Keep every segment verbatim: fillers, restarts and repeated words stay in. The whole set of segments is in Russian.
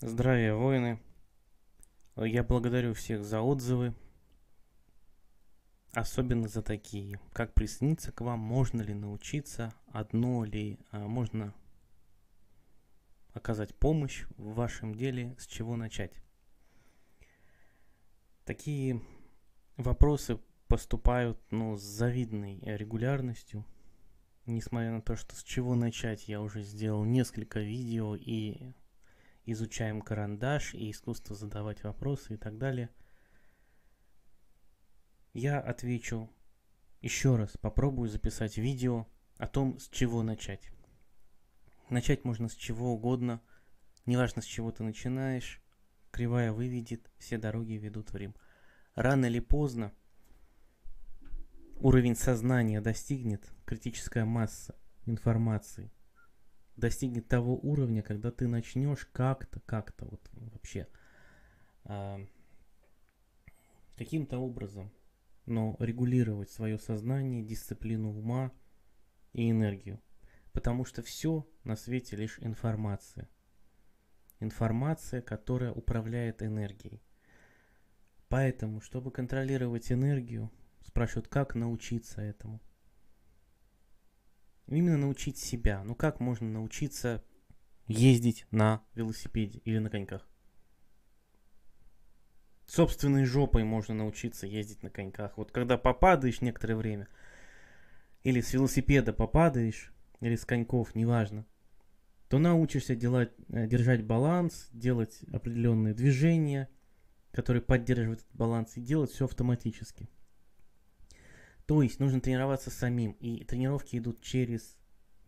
Здравия, воины. Я благодарю всех за отзывы. Особенно за такие. Как присоединиться к вам? Можно ли научиться? Одно ли? Можно оказать помощь в вашем деле? С чего начать? Такие вопросы поступают, ну, с завидной регулярностью. Несмотря на то, что с чего начать, я уже сделал несколько видео и... изучаем карандаш и искусство задавать вопросы и так далее. Я отвечу еще раз, попробую записать видео о том, с чего начать. Начать можно с чего угодно, неважно, с чего ты начинаешь, кривая выведет, все дороги ведут в Рим. Рано или поздно уровень сознания достигнет, критическая масса информации достигнет того уровня, когда ты начнешь как-то, как-то вот вообще э, каким-то образом, но регулировать свое сознание, дисциплину ума и энергию. Потому что все на свете лишь информация. Информация, которая управляет энергией. Поэтому, чтобы контролировать энергию, спрашивают, как научиться этому. Именно научить себя. Ну как можно научиться ездить на велосипеде или на коньках? Собственной жопой можно научиться ездить на коньках. Вот когда попадаешь некоторое время, или с велосипеда попадаешь, или с коньков, неважно, то научишься делать, держать баланс, делать определенные движения, которые поддерживают этот баланс, и делать все автоматически. То есть нужно тренироваться самим, и тренировки идут через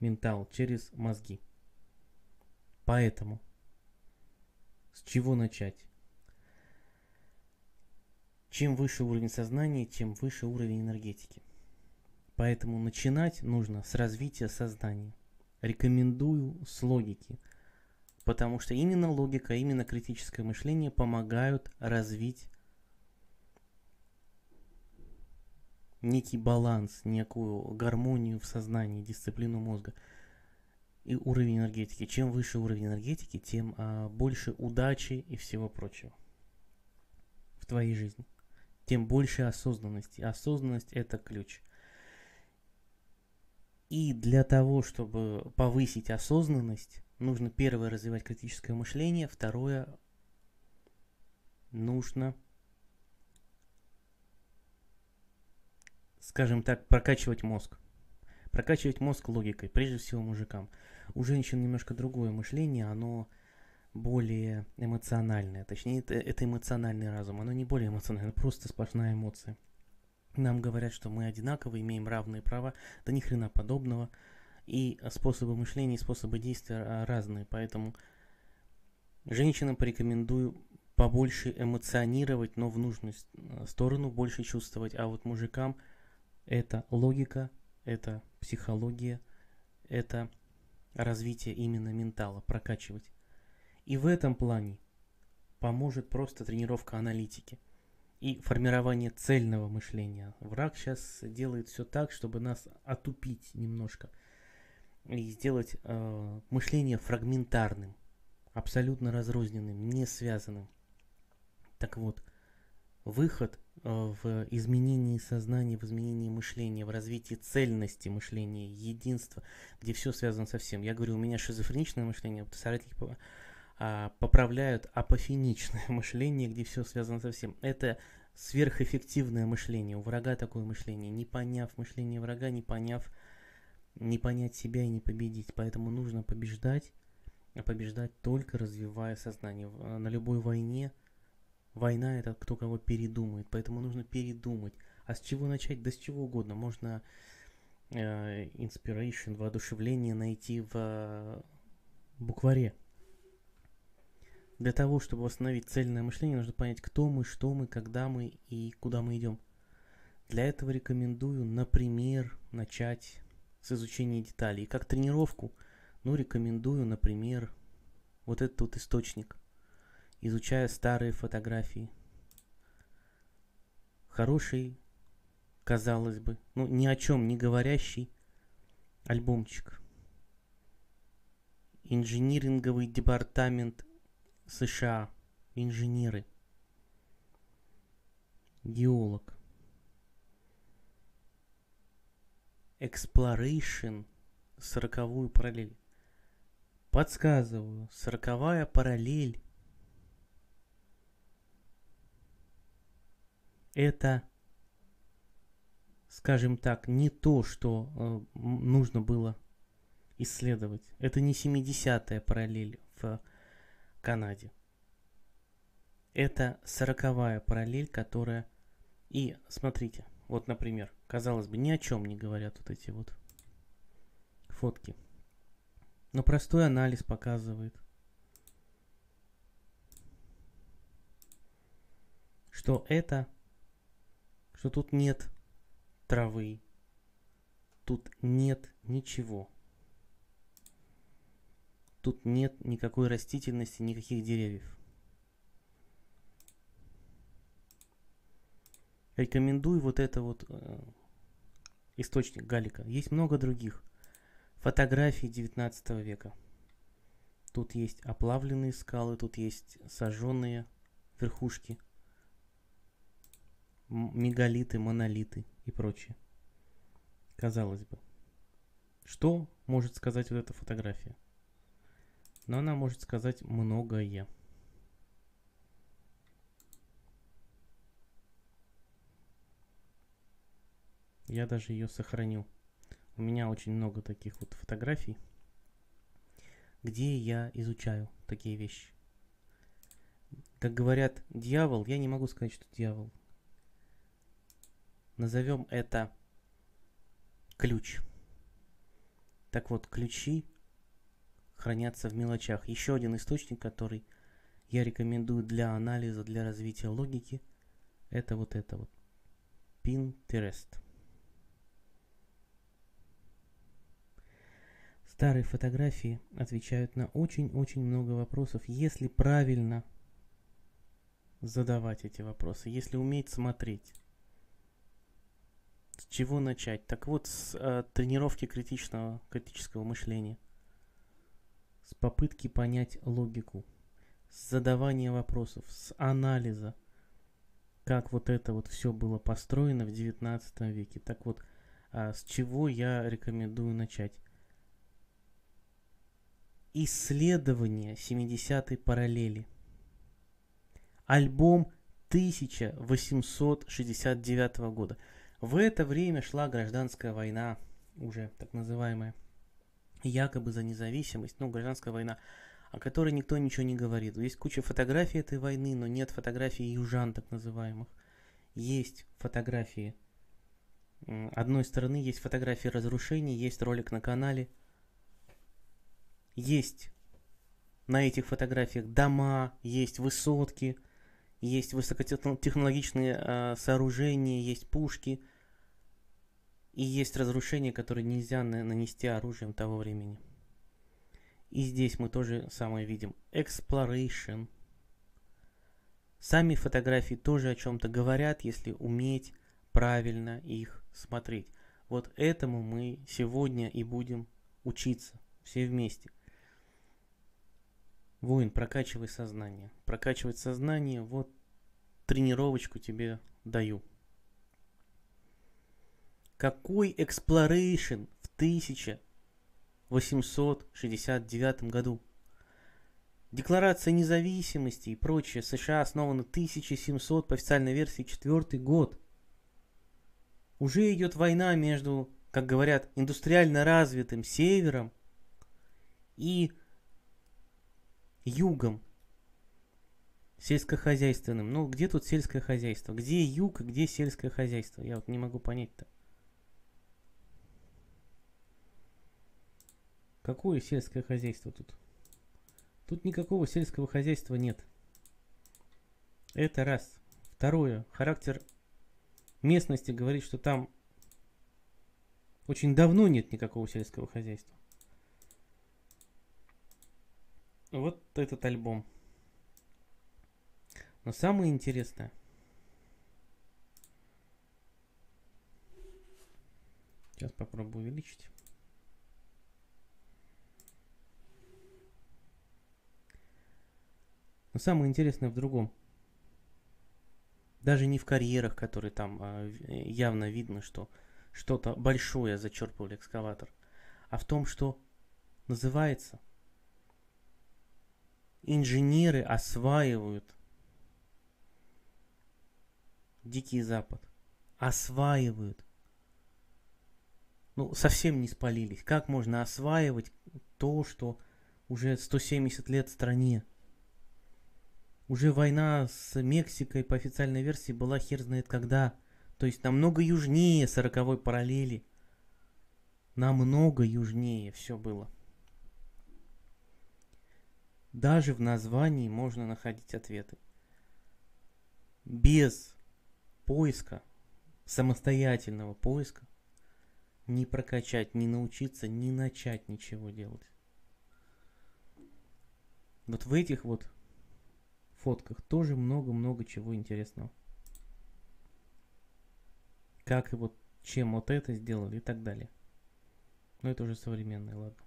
ментал, через мозги. Поэтому с чего начать? Чем выше уровень сознания, тем выше уровень энергетики. Поэтому начинать нужно с развития сознания. Рекомендую с логики, потому что именно логика, именно критическое мышление помогают развить некий баланс, некую гармонию в сознании, дисциплину мозга и уровень энергетики. Чем выше уровень энергетики, тем а, больше удачи и всего прочего в твоей жизни. Тем больше осознанности. Осознанность – это ключ. И для того, чтобы повысить осознанность, нужно первое – развивать критическое мышление, второе – нужно... скажем так, прокачивать мозг. Прокачивать мозг логикой, прежде всего мужикам. У женщин немножко другое мышление, оно более эмоциональное. Точнее, это, это эмоциональный разум, оно не более эмоциональное, просто сплошная эмоция. Нам говорят, что мы одинаковы, имеем равные права, да ни хрена подобного. И способы мышления, и способы действия разные, поэтому женщинам порекомендую побольше эмоционировать, но в нужную сторону, больше чувствовать. А вот мужикам... это логика, это психология, это развитие именно ментала, прокачивать. И в этом плане поможет просто тренировка аналитики и формирование цельного мышления. Враг сейчас делает все так, чтобы нас отупить немножко и сделать э, мышление фрагментарным, абсолютно разрозненным, не связанным. Так вот, выход... в изменении сознания, в изменении мышления, в развитии цельности мышления, единства, где все связано со всем. Я говорю, у меня шизофреничное мышление, соратники поправляют апофеничное мышление, где все связано со всем. Это сверхэффективное мышление. У врага такое мышление. Не поняв мышление врага, не поняв, не понять себя и не победить. Поэтому нужно побеждать, а побеждать только развивая сознание. На любой войне война – это кто кого передумает, поэтому нужно передумать. А с чего начать? Да с чего угодно. Можно inspiration, э, воодушевление найти в э, букваре. Для того, чтобы восстановить цельное мышление, нужно понять, кто мы, что мы, когда мы и куда мы идем. Для этого рекомендую, например, начать с изучения деталей. И как тренировку, ну, рекомендую, например, вот этот вот источник. Изучая старые фотографии. Хороший, казалось бы, ну ни о чем не говорящий альбомчик. Инжиниринговый департамент США, инженеры, геолог, exploration, сороковую параллель. Подсказываю, сороковая параллель — это, скажем так, не то, что э, нужно было исследовать. Это не семидесятая параллель в Канаде. Это сороковая параллель, которая... И смотрите, вот, например, казалось бы, ни о чем не говорят вот эти вот фотки. Но простой анализ показывает, что это... что тут нет травы, тут нет ничего, тут нет никакой растительности, никаких деревьев. Рекомендую вот это вот э, источник Галлика. Есть много других фотографий девятнадцатого века. Тут есть оплавленные скалы, тут есть сожженные верхушки, мегалиты, монолиты и прочее. Казалось бы, что может сказать вот эта фотография? Но она может сказать многое. Я даже ее сохранил. У меня очень много таких вот фотографий, где я изучаю такие вещи. Как говорят, дьявол, я не могу сказать, что дьявол. Назовем это ключ. Так вот, ключи хранятся в мелочах. Еще один источник, который я рекомендую для анализа, для развития логики, это вот это вот. Pinterest. Старые фотографии отвечают на очень-очень много вопросов, если правильно задавать эти вопросы, если уметь смотреть. С чего начать? Так вот, с э, тренировки критичного, критического мышления, с попытки понять логику, с задавания вопросов, с анализа, как вот это вот все было построено в девятнадцатом веке. Так вот, э, с чего я рекомендую начать? Исследование семидесятой параллели. Альбом тысяча восемьсот шестьдесят девятого года. В это время шла гражданская война, уже так называемая, якобы за независимость, ну, гражданская война, о которой никто ничего не говорит. Есть куча фотографий этой войны, но нет фотографий южан, так называемых. Есть фотографии одной стороны, есть фотографии разрушений, есть ролик на канале, есть на этих фотографиях дома, есть высотки, есть высокотехнологичные э, сооружения, есть пушки. И есть разрушения, которые нельзя нанести оружием того времени. И здесь мы тоже самое видим. Exploration. Сами фотографии тоже о чем-то говорят, если уметь правильно их смотреть. Вот этому мы сегодня и будем учиться. Все вместе. Воин, прокачивай сознание. Прокачивать сознание, вот тренировочку тебе даю. Какой exploration в тысяча восемьсот шестьдесят девятом году? Декларация независимости и прочее. США основана тысяча семьсот, по официальной версии, четвёртый год. Уже идет война между, как говорят, индустриально развитым севером и югом сельскохозяйственным. Ну, где тут сельское хозяйство? Где юг, где сельское хозяйство? Я вот не могу понять-то. Какое сельское хозяйство тут? Тут никакого сельского хозяйства нет. Это раз. Второе. Характер местности говорит, что там очень давно нет никакого сельского хозяйства. Вот этот альбом. Но самое интересное. Сейчас попробую увеличить. Но самое интересное в другом. Даже не в карьерах, которые там явно видно, что что-то большое зачерпывали экскаватор, а в том, что называется, инженеры осваивают Дикий Запад. Осваивают. Ну, совсем не спалились. Как можно осваивать то, что уже сто семьдесят лет в стране? Уже война с Мексикой по официальной версии была хер знает когда. То есть намного южнее сороковой параллели. Намного южнее все было. Даже в названии можно находить ответы. Без поиска, самостоятельного поиска, не прокачать, не научиться, не начать ничего делать. Вот в этих вот фотках тоже много-много чего интересного. Как и вот чем вот это сделали и так далее. Но это уже современное, ладно.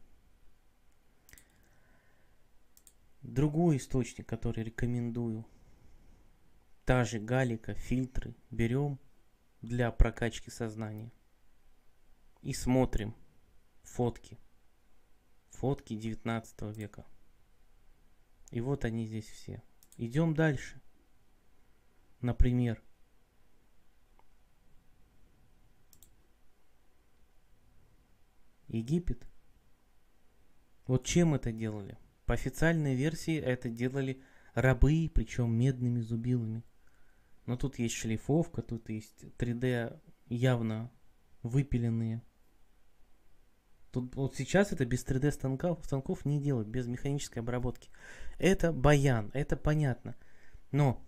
Другой источник, который рекомендую, та же галика, фильтры берем для прокачки сознания и смотрим фотки, фотки девятнадцатого века. И вот они здесь все. Идем дальше. Например, Египет. Вот чем это делали? По официальной версии это делали рабы, причем медными зубилами. Но тут есть шлифовка, тут есть три дэ явно выпиленные. Тут вот сейчас это без три дэ станков, станков не делают, без механической обработки. Это баян, это понятно. Но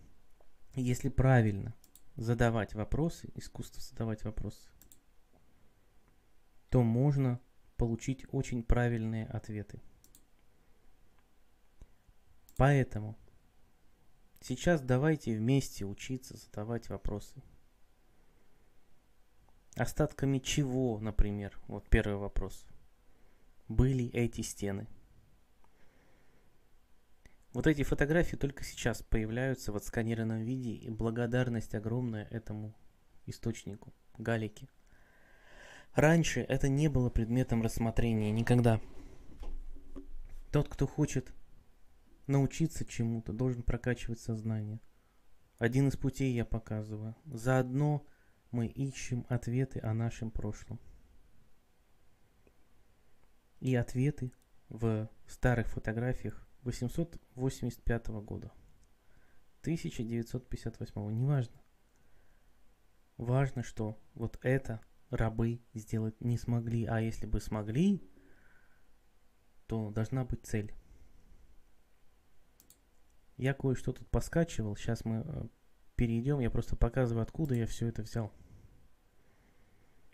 если правильно задавать вопросы, искусство задавать вопросы, то можно получить очень правильные ответы. Поэтому сейчас давайте вместе учиться задавать вопросы. Остатками чего, например, вот первый вопрос, были эти стены? Вот эти фотографии только сейчас появляются в отсканированном виде, и благодарность огромная этому источнику, галике. Раньше это не было предметом рассмотрения никогда. Тот, кто хочет научиться чему-то, должен прокачивать сознание. Один из путей я показываю. Заодно мы ищем ответы о нашем прошлом. И ответы в старых фотографиях восемьсот восемьдесят пятого года. тысяча девятьсот пятьдесят восьмого, неважно. Важно, что вот это рабы сделать не смогли. А если бы смогли, то должна быть цель. Я кое-что тут поскачивал, сейчас мы перейдем, я просто показываю, откуда я все это взял.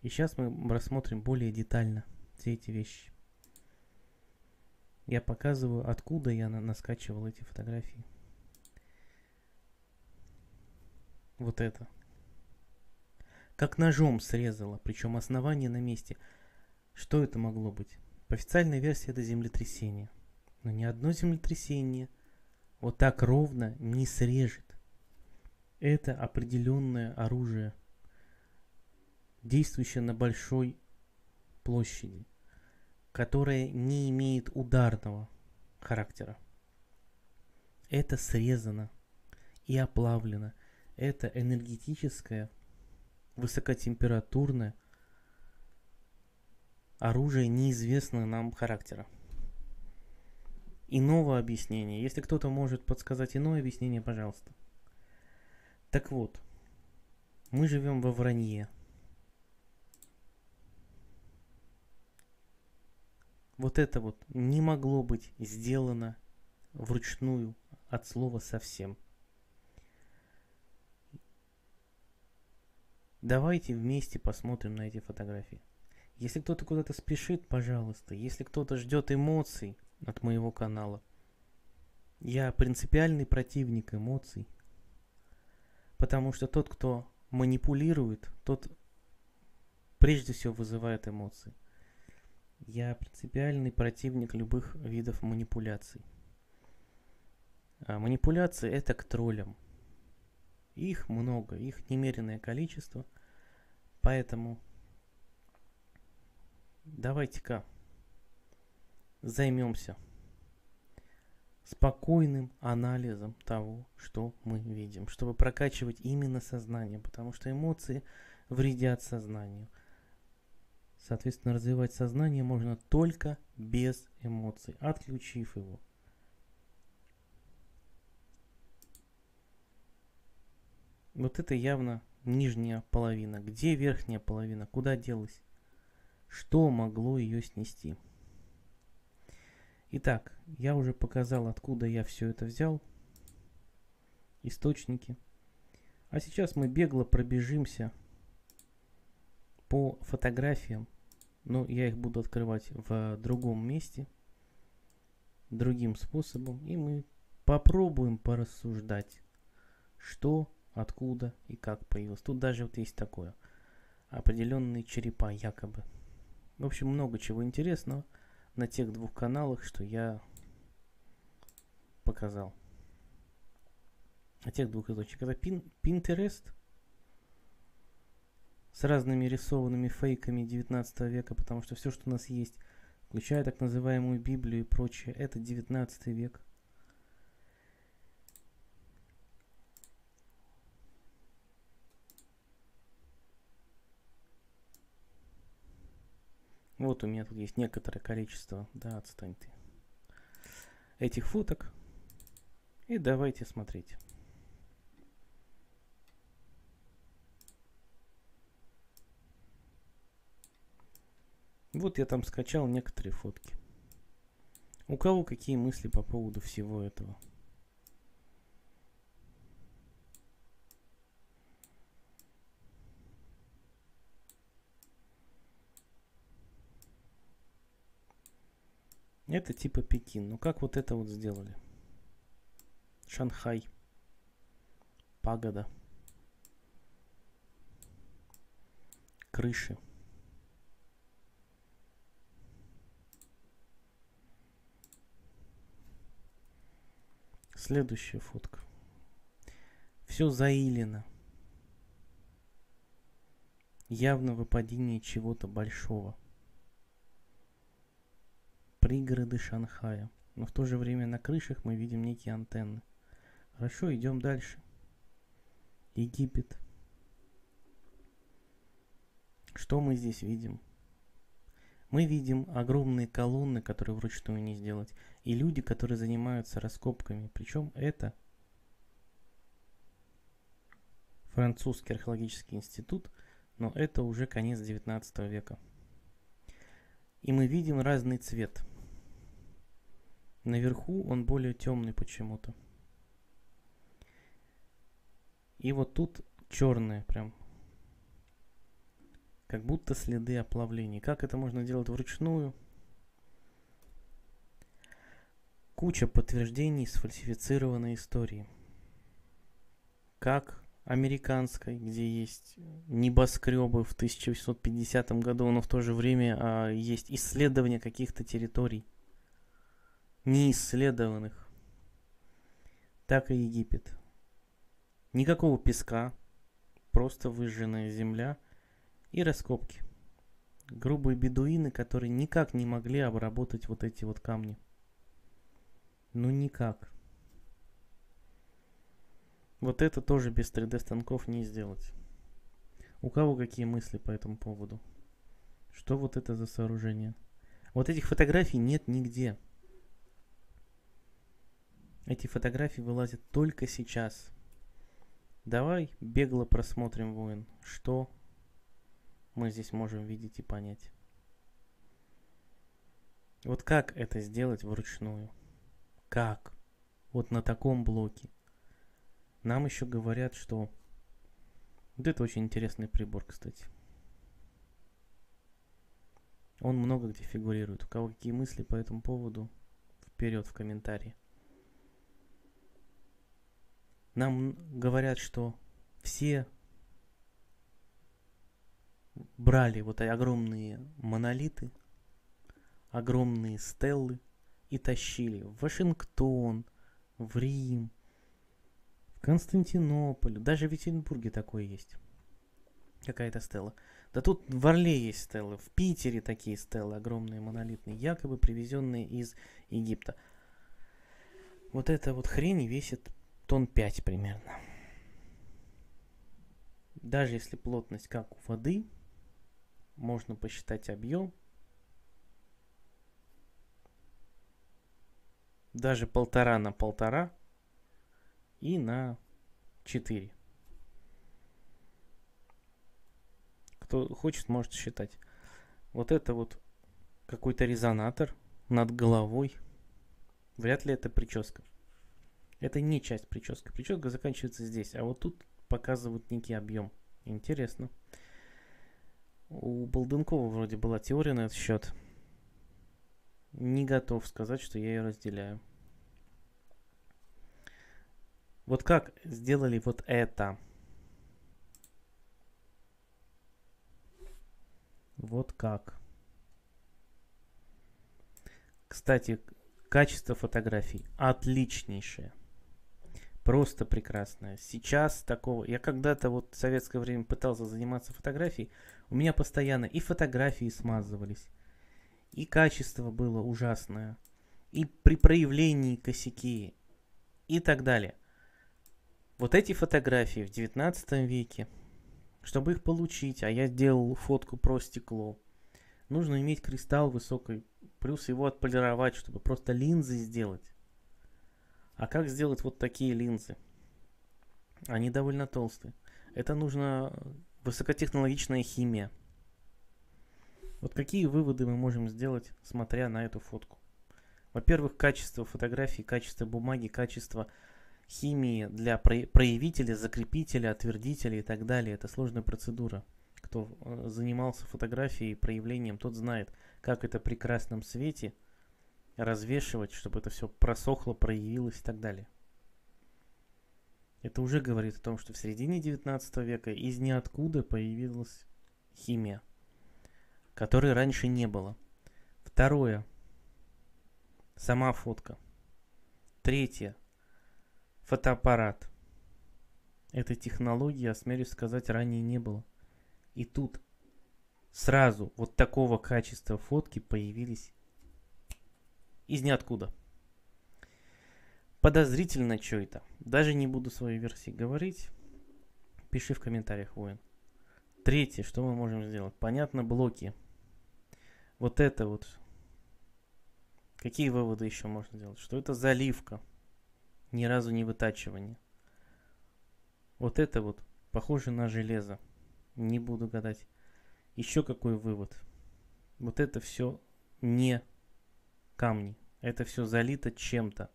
И сейчас мы рассмотрим более детально все эти вещи. Я показываю, откуда я на наскачивал эти фотографии. Вот это. Как ножом срезало, причем основание на месте. Что это могло быть? По официальной версии это землетрясение. Но ни одно землетрясение вот так ровно не срежет. Это определенное оружие, действующее на большой площади, которое не имеет ударного характера. Это срезано и оплавлено. Это энергетическое, высокотемпературное оружие неизвестного нам характера. Иного объяснения. Если кто-то может подсказать иное объяснение, пожалуйста. Так вот, мы живем во вранье. Вот это вот не могло быть сделано вручную от слова совсем. Давайте вместе посмотрим на эти фотографии. Если кто-то куда-то спешит, пожалуйста. Если кто-то ждет эмоций от моего канала. Я принципиальный противник эмоций, потому что тот, кто манипулирует, тот прежде всего вызывает эмоции. Я принципиальный противник любых видов манипуляций. А манипуляции – это к троллям. Их много, их немереное количество. Поэтому давайте-ка займемся спокойным анализом того, что мы видим, чтобы прокачивать именно сознание, потому что эмоции вредят сознанию. Соответственно, развивать сознание можно только без эмоций, отключив его. Вот это явно нижняя половина. Где верхняя половина? Куда делась? Что могло ее снести? Итак, я уже показал, откуда я все это взял. Источники. А сейчас мы бегло пробежимся по фотографиям, но я их буду открывать в другом месте, другим способом, и мы попробуем порассуждать, что, откуда и как появилось. Тут даже вот есть такое, определенные черепа якобы. В общем, много чего интересного на тех двух каналах, что я показал. На тех двух источниках. Это Pinterest с разными рисованными фейками девятнадцатого века, потому что все, что у нас есть, включая так называемую Библию и прочее, это девятнадцатый век. Вот у меня тут есть некоторое количество, да, отстань ты, этих фоток. И давайте смотреть. Вот я там скачал некоторые фотки. У кого какие мысли по поводу всего этого? Это типа Пекин. Ну как вот это вот сделали? Шанхай. Пагода. Крыши. Следующая фотка. Все заилено. Явно выпадение чего-то большого. Пригороды Шанхая. Но в то же время на крышах мы видим некие антенны. Хорошо, идем дальше. Египет. Что мы здесь видим? Мы видим огромные колонны, которые вручную не сделать, и люди, которые занимаются раскопками. Причем это французский археологический институт, но это уже конец девятнадцатого века. И мы видим разный цвет. Наверху он более темный почему-то. И вот тут черное прям. Как будто следы оплавления. Как это можно делать вручную? Куча подтверждений сфальсифицированной истории. Как американской, где есть небоскребы в тысяча восемьсот пятидесятом году, но в то же время а, есть исследования каких-то территорий, неисследованных. Так и Египет. Никакого песка, просто выжженная земля и раскопки. Грубые бедуины, которые никак не могли обработать вот эти вот камни. Ну никак. Вот это тоже без три дэ станков не сделать. У кого какие мысли по этому поводу? Что вот это за сооружение? Вот этих фотографий нет нигде. Эти фотографии вылазят только сейчас. Давай бегло просмотрим, воин, что мы здесь можем видеть и понять. Вот как это сделать вручную? Как? Вот на таком блоке. Нам еще говорят, что... Вот это очень интересный прибор, кстати. Он много где фигурирует. У кого какие мысли по этому поводу? Вперед в комментарии. Нам говорят, что все брали вот огромные монолиты, огромные стеллы и тащили в Вашингтон, в Рим, в Константинополь, даже в Екатеринбурге такое есть. Какая-то стела. Да тут в Орле есть стелы, в Питере такие стелы огромные, монолитные, якобы привезенные из Египта. Вот эта вот хрень весит тонн пять примерно. Даже если плотность как у воды, можно посчитать объем. Даже полтора на полтора и на четыре. Кто хочет, может считать. Вот это вот какой-то резонатор над головой. Вряд ли это прическа. Это не часть прически. Прическа заканчивается здесь. А вот тут показывают некий объем. Интересно. У Болдынкова вроде была теория на этот счет. Не готов сказать, что я ее разделяю. Вот как сделали вот это? Вот как. Кстати, качество фотографий отличнейшее. Просто прекрасное. Сейчас такого... Я когда-то вот в советское время пытался заниматься фотографией. У меня постоянно и фотографии смазывались. И качество было ужасное. И при проявлении косяки. И так далее. Вот эти фотографии в девятнадцатом веке. Чтобы их получить, а я делал фотку про стекло, нужно иметь кристалл высокой, плюс его отполировать, чтобы просто линзы сделать. А как сделать вот такие линзы? Они довольно толстые. Это нужна высокотехнологичная химия. Вот какие выводы мы можем сделать, смотря на эту фотку? Во-первых, качество фотографий, качество бумаги, качество... химии для проявителя, закрепителя, отвердителя и так далее. Это сложная процедура. Кто занимался фотографией и проявлением, тот знает, как это в прекрасном свете развешивать, чтобы это все просохло, проявилось и так далее. Это уже говорит о том, что в середине девятнадцатого века из ниоткуда появилась химия, которой раньше не было. Второе. Сама фотка. Третье. Фотоаппарат. Этой технологии, осмелюсь сказать, ранее не было. И тут сразу вот такого качества фотки появились из ниоткуда. Подозрительно что это. Даже не буду своей версии говорить. Пиши в комментариях, воин. Третье, что мы можем сделать? Понятно, блоки. Вот это вот. Какие выводы еще можно сделать? Что это заливка? Ни разу не вытачивание. Вот это вот похоже на железо. Не буду гадать. Еще какой вывод. Вот это все не камни. Это все залито чем-то.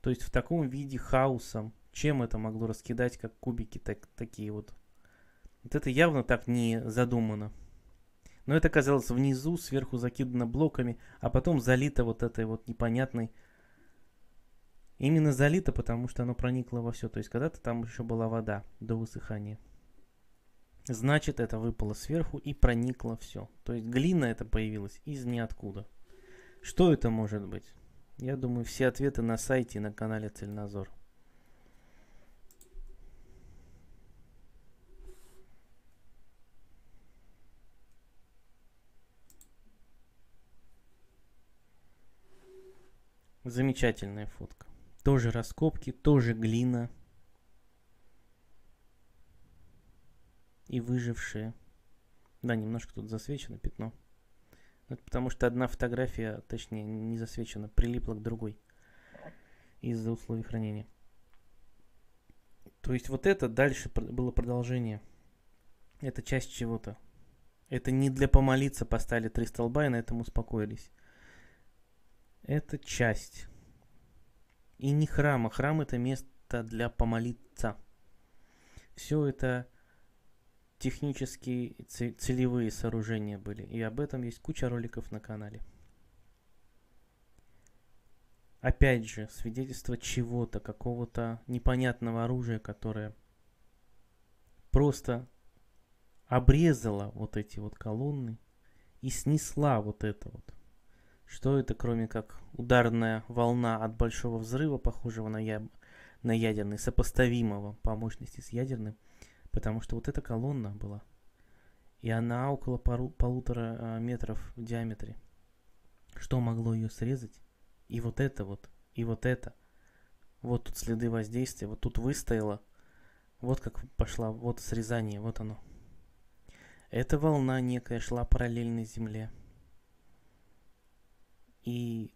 То есть в таком виде хаосом. Чем это могло раскидать, как кубики так, такие вот. Вот это явно так не задумано. Но это оказалось внизу, сверху закидано блоками, а потом залито вот этой вот непонятной. Именно залито, потому что оно проникло во все. То есть когда-то там еще была вода до высыхания. Значит, это выпало сверху и проникло все. То есть глина это появилась из ниоткуда. Что это может быть? Я думаю, все ответы на сайте и на канале Цельнозор. Замечательная фотка. Тоже раскопки, тоже глина. И выжившие. Да, немножко тут засвечено пятно. Это потому что одна фотография, точнее, не засвечена, прилипла к другой. Из-за условий хранения. То есть вот это дальше было продолжение. Это часть чего-то. Это не для помолиться поставили три столба и на этом успокоились. Это часть. И не храма. Храм это место для помолиться. Все это технические целевые сооружения были. И об этом есть куча роликов на канале. Опять же, свидетельство чего-то, какого-то непонятного оружия, которое просто обрезало вот эти вот колонны и снесла вот это вот. Что это, кроме как ударная волна от большого взрыва, похожего на, я... на ядерный, сопоставимого по мощности с ядерным, потому что вот эта колонна была, и она около пару... полутора метров в диаметре. Что могло ее срезать? И вот это вот, и вот это. Вот тут следы воздействия, вот тут выстояло, вот как пошла, вот срезание, вот оно. Эта волна некая шла параллельно Земле. И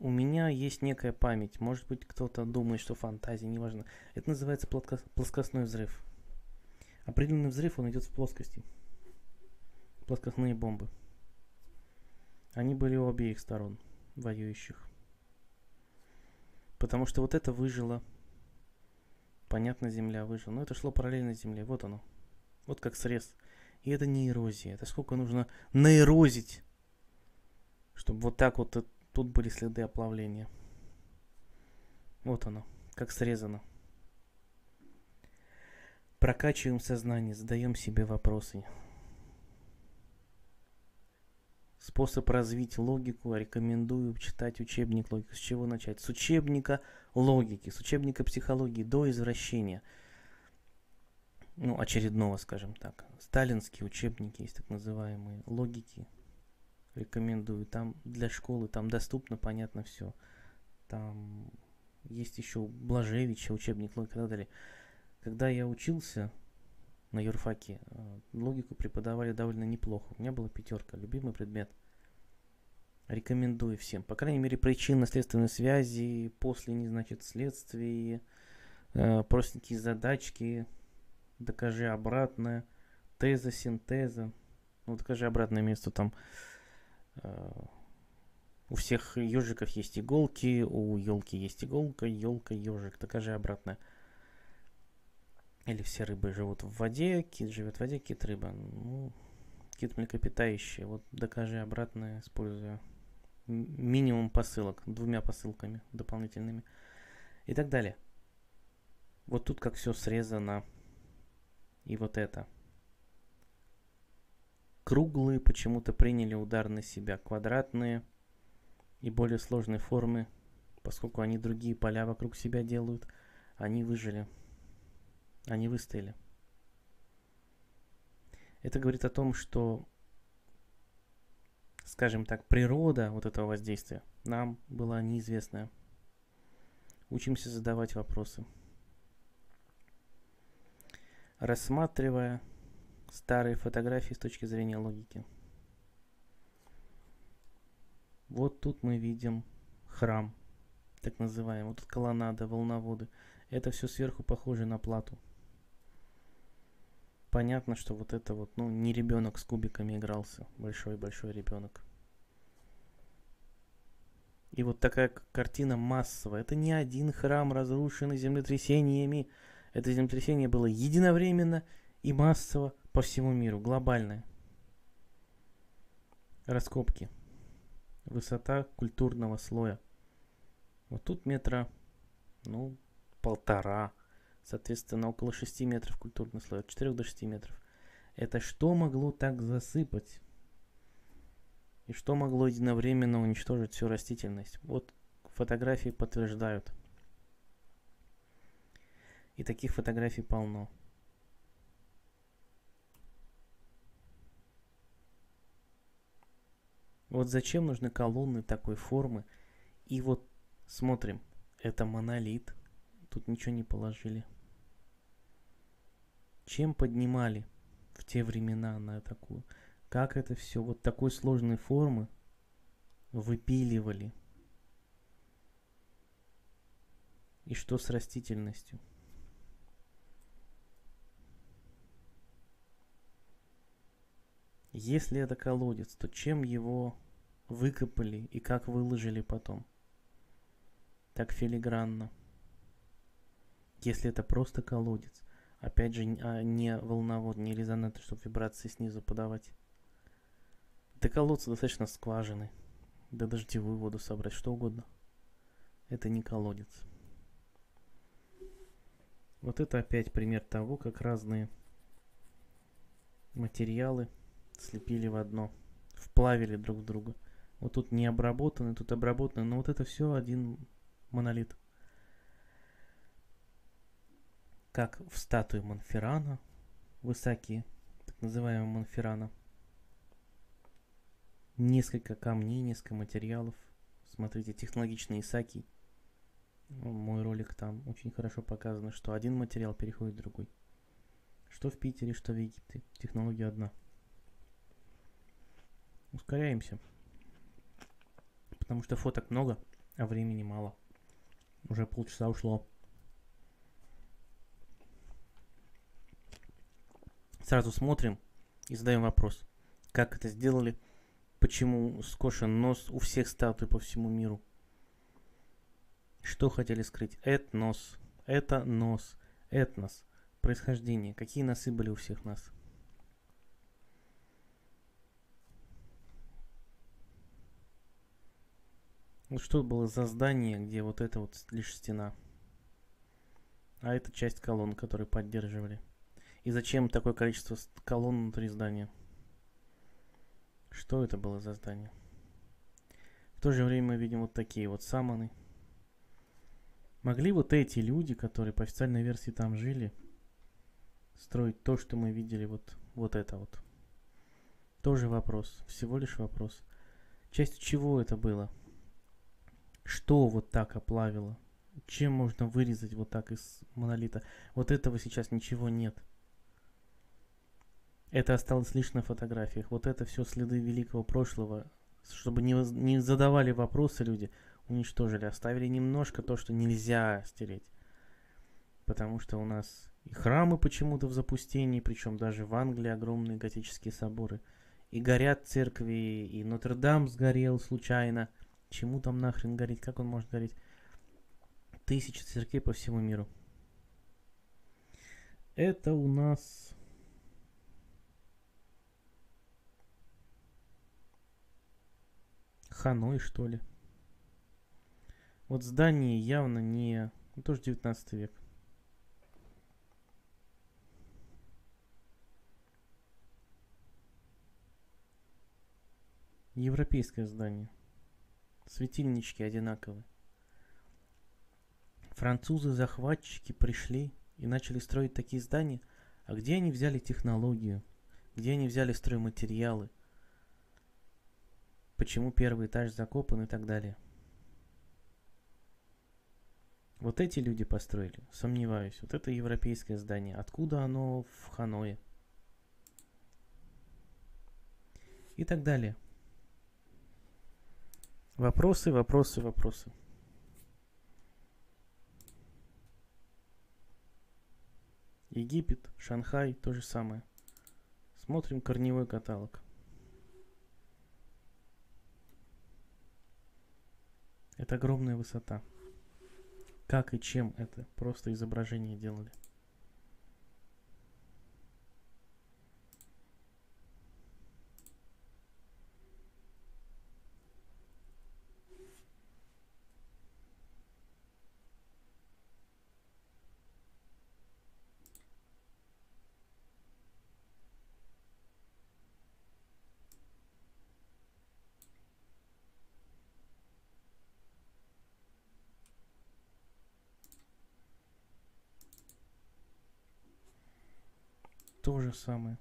у меня есть некая память. Может быть, кто-то думает, что фантазия, неважно. Это называется плоскостной взрыв. Определенный взрыв, он идет в плоскости. Плоскостные бомбы. Они были у обеих сторон воюющих. Потому что вот это выжило. Понятно, Земля выжила. Но это шло параллельно Земле. Вот оно. Вот как срез. И это не эрозия. Это сколько нужно наэрозить, чтобы вот так вот тут были следы оплавления. Вот оно, как срезано. Прокачиваем сознание, задаем себе вопросы. Способ развить логику. Рекомендую читать учебник логики. С чего начать? С учебника логики, с учебника психологии до извращения. Ну, очередного, скажем так. Сталинские учебники есть так называемые, логики. Рекомендую. Там для школы, там доступно, понятно, все. Там есть еще у Блажевича учебник логики и так далее. Когда я учился на юрфаке, логику преподавали довольно неплохо. У меня была пятерка, любимый предмет. Рекомендую всем. По крайней мере, причинно-следственной связи, после не значит следствие, простенькие задачки, докажи обратное, теза, синтеза. Ну, докажи обратное место там. У всех ежиков есть иголки, у елки есть иголка, елка, ежик. Докажи обратное. Или все рыбы живут в воде, кит живет в воде, кит рыба. Ну, кит млекопитающий. Вот докажи обратное, используя минимум посылок, двумя посылками дополнительными и так далее. Вот тут как все срезано. И вот это. Круглые почему-то приняли удар на себя, квадратные и более сложные формы, поскольку они другие поля вокруг себя делают, они выжили, они выстояли. Это говорит о том, что, скажем так, природа вот этого воздействия нам была неизвестная. Учимся задавать вопросы. Рассматривая старые фотографии с точки зрения логики. Вот тут мы видим храм, так называемый. Вот тут колоннада, волноводы. Это все сверху похоже на плату. Понятно, что вот это вот, ну, не ребенок с кубиками игрался. Большой-большой ребенок. И вот такая картина массовая. Это не один храм, разрушенный землетрясениями. Это землетрясение было единовременно и массово по всему миру, глобальное. Раскопки. Высота культурного слоя. Вот тут метра, ну, полтора. Соответственно, около шести метров культурный слой. От четырех до шести метров. Это что могло так засыпать? И что могло единовременно уничтожить всю растительность? Вот фотографии подтверждают. И таких фотографий полно. Вот зачем нужны колонны такой формы? И вот смотрим, это монолит. Тут ничего не положили. Чем поднимали в те времена на такую? Как это все вот такой сложной формы выпиливали? И что с растительностью? Если это колодец, то чем его выкопали и как выложили потом? Так филигранно. Если это просто колодец, опять же, не волновод, не резонатор, чтобы вибрации снизу подавать. До колодца достаточно скважины, да дождевую воду собрать, что угодно. Это не колодец. Вот это опять пример того, как разные материалы слепили в одно, вплавили друг в друга. Вот тут не обработаны, тут обработаны. Но вот это все один монолит. Как в статуе Монферрана, в Исаакии, так называемого Монферрана. Несколько камней, несколько материалов. Смотрите, технологичный Исаакий. Мой ролик там очень хорошо показано, что один материал переходит в другой. Что в Питере, что в Египте. Технология одна. Ускоряемся. Потому что фоток много, а времени мало. Уже полчаса ушло. Сразу смотрим и задаем вопрос. Как это сделали? Почему скошен нос у всех статуй по всему миру? Что хотели скрыть? Этнос. Это нос. Этнос. Происхождение. Какие носы были у всех нас? Вот что было за здание, где вот это вот лишь стена. А это часть колонн, которые поддерживали. И зачем такое количество колонн внутри здания? Что это было за здание? В то же время мы видим вот такие вот саманы. Могли вот эти люди, которые по официальной версии там жили, строить то, что мы видели, вот, вот это вот. Тоже вопрос, всего лишь вопрос. Частью чего это было? Что вот так оплавило? Чем можно вырезать вот так из монолита? Вот этого сейчас ничего нет. Это осталось лишь на фотографиях. Вот это все следы великого прошлого. Чтобы не, не задавали вопросы люди, уничтожили. Оставили немножко то, что нельзя стереть. Потому что у нас... И храмы почему-то в запустении, причем даже в Англии огромные готические соборы. И горят церкви, и Нотр-Дам сгорел случайно. Чему там нахрен гореть? Как он может гореть? Тысячи церквей по всему миру. Это у нас... Ханой, что ли? Вот здание явно не... Ну, тоже девятнадцатый век. Европейское здание. Светильнички одинаковые. Французы-захватчики пришли и начали строить такие здания. А где они взяли технологию? Где они взяли стройматериалы? Почему первый этаж закопан и так далее? Вот эти люди построили, сомневаюсь. Вот это европейское здание. Откуда оно в Ханое? И так далее. Вопросы, вопросы, вопросы. Египет, Шанхай, то же самое. Смотрим корневой каталог. Это огромная высота. Как и чем это? Просто изображение делали. То же самое.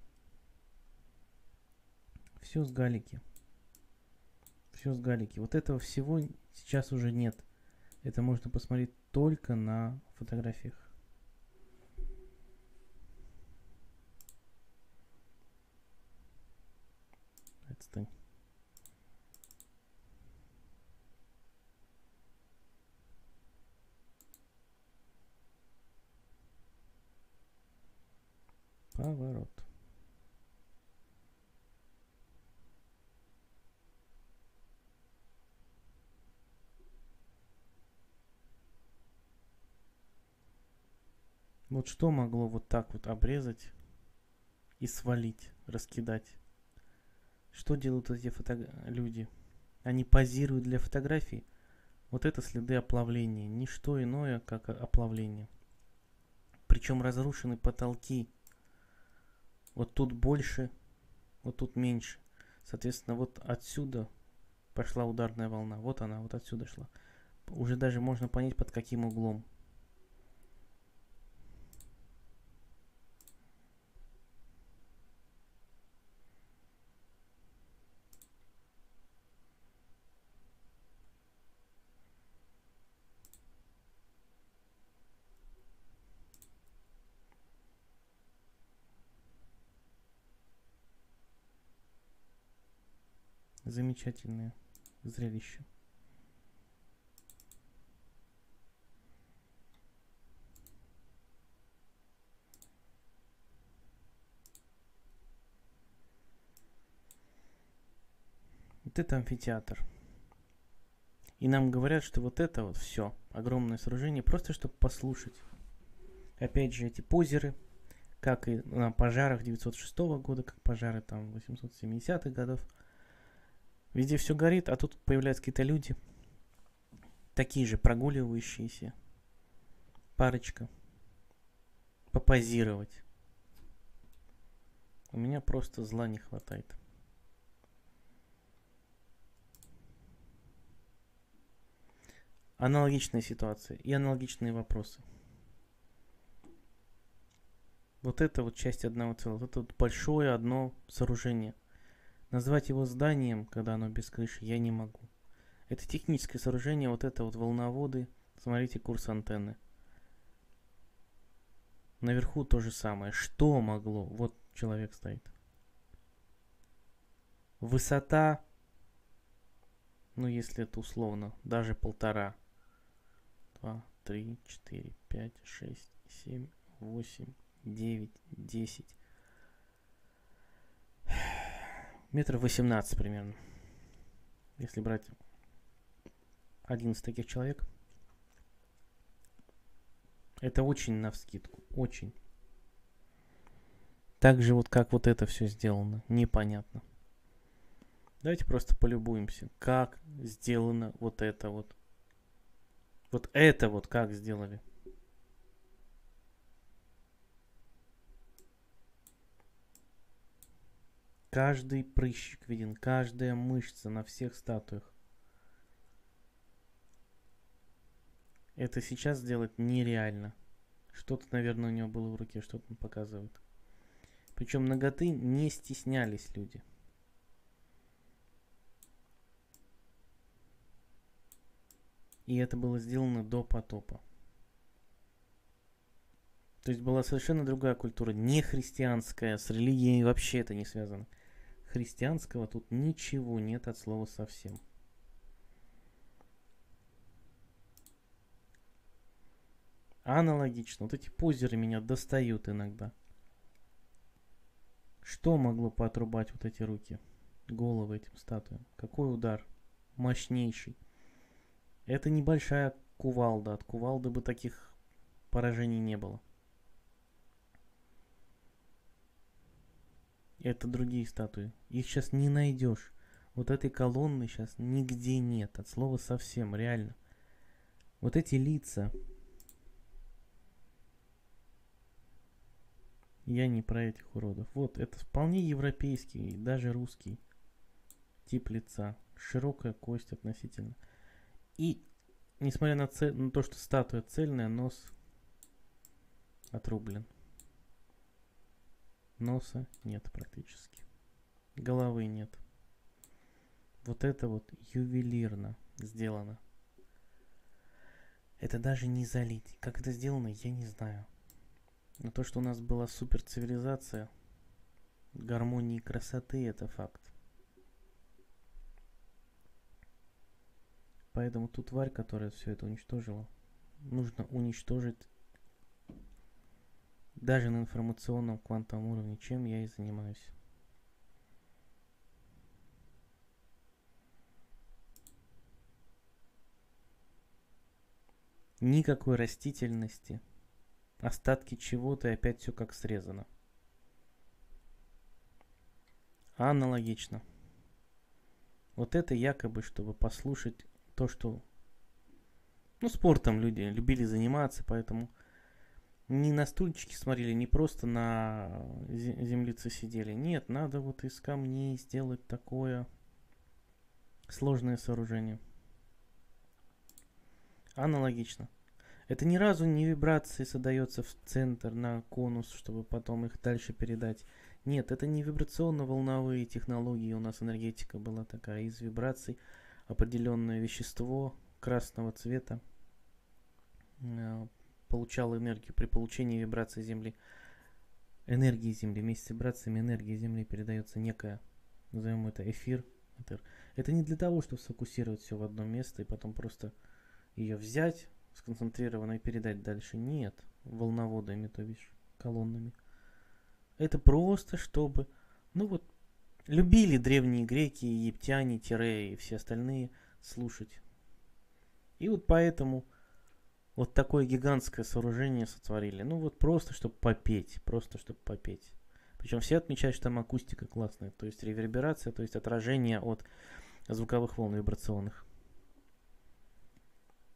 Все с Галлики. Все с Галлики. Вот этого всего сейчас уже нет. Это можно посмотреть только на фотографиях. Отстань. Поворот. Вот что могло вот так вот обрезать и свалить, раскидать? Что делают эти фото- люди? Они позируют для фотографий. Вот это следы оплавления. Ничто иное, как оплавление. Причем разрушены потолки. Вот тут больше, вот тут меньше. Соответственно, вот отсюда пошла ударная волна. Вот она, вот отсюда шла. Уже даже можно понять, под каким углом. Замечательное зрелище. Вот это амфитеатр. И нам говорят, что вот это вот все, огромное сооружение, просто чтобы послушать. Опять же, эти позеры, как и на пожарах девятьсот шестого года, как пожары там восемьсот семидесятых годов. Везде все горит, а тут появляются какие-то люди, такие же прогуливающиеся, парочка, попозировать. У меня просто зла не хватает. Аналогичная ситуация и аналогичные вопросы. Вот это вот часть одного целого, вот это вот большое одно сооружение. Назвать его зданием, когда оно без крыши, я не могу. Это техническое сооружение, вот это вот волноводы. Смотрите курс антенны. Наверху то же самое. Что могло? Вот человек стоит. Высота, ну если это условно, даже полтора. Два, три, четыре, пять, шесть, семь, восемь, девять, десять. Метров восемнадцать примерно, если брать одиннадцать таких человек. Это очень навскидку, очень. Так же вот как вот это все сделано, непонятно. Давайте просто полюбуемся, как сделано вот это вот. Вот это вот как сделали. Каждый прыщик виден, каждая мышца на всех статуях. Это сейчас сделать нереально. Что-то, наверное, у него было в руке, что-то он показывает. Причем ноготы не стеснялись люди. И это было сделано до потопа. То есть была совершенно другая культура, не христианская, с религией вообще это не связано. Христианского тут ничего нет от слова совсем. Аналогично. Вот эти позеры меня достают иногда. Что могло поотрубать вот эти руки, головы этим статуям? Какой удар? Мощнейший. Это небольшая кувалда. От кувалды бы таких поражений не было. Это другие статуи. Их сейчас не найдешь. Вот этой колонны сейчас нигде нет. От слова совсем, реально. Вот эти лица. Я не про этих уродов. Вот, это вполне европейский, даже русский тип лица. Широкая кость относительно. И, несмотря на, цель, на то, что статуя цельная, нос отрублен. Носа нет практически. Головы нет. Вот это вот ювелирно сделано. Это даже не залить. Как это сделано, я не знаю. Но то, что у нас была суперцивилизация, гармонии и красоты, это факт. Поэтому ту тварь, которая все это уничтожила, нужно уничтожить даже на информационном квантовом уровне, чем я и занимаюсь. Никакой растительности, остатки чего-то, и опять все как срезано. Аналогично. Вот это якобы, чтобы послушать то, что... Ну, спортом люди любили заниматься, поэтому... Не на стульчики смотрели, не просто на землице сидели. Нет, надо вот из камней сделать такое Сложное сооружение. Аналогично. Это ни разу не вибрации создается в центр на конус, чтобы потом их дальше передать. Нет, это не вибрационно-волновые технологии. У нас энергетика была такая. Из вибраций определенное вещество красного цвета э, получало энергию при получении вибрации Земли. Энергии Земли. Вместе с вибрациями энергии Земли передается некая, назовем это эфир. Это не для того, чтобы сфокусировать все в одно место и потом просто ее взять, сконцентрированно и передать дальше. Нет, волноводами, то бишь, колоннами. Это просто чтобы, ну вот, любили древние греки, египтяне, тире и все остальные слушать. И вот поэтому вот такое гигантское сооружение сотворили. Ну вот просто, чтобы попеть, просто, чтобы попеть. Причем все отмечают, что там акустика классная, то есть реверберация, то есть отражение от звуковых волн вибрационных.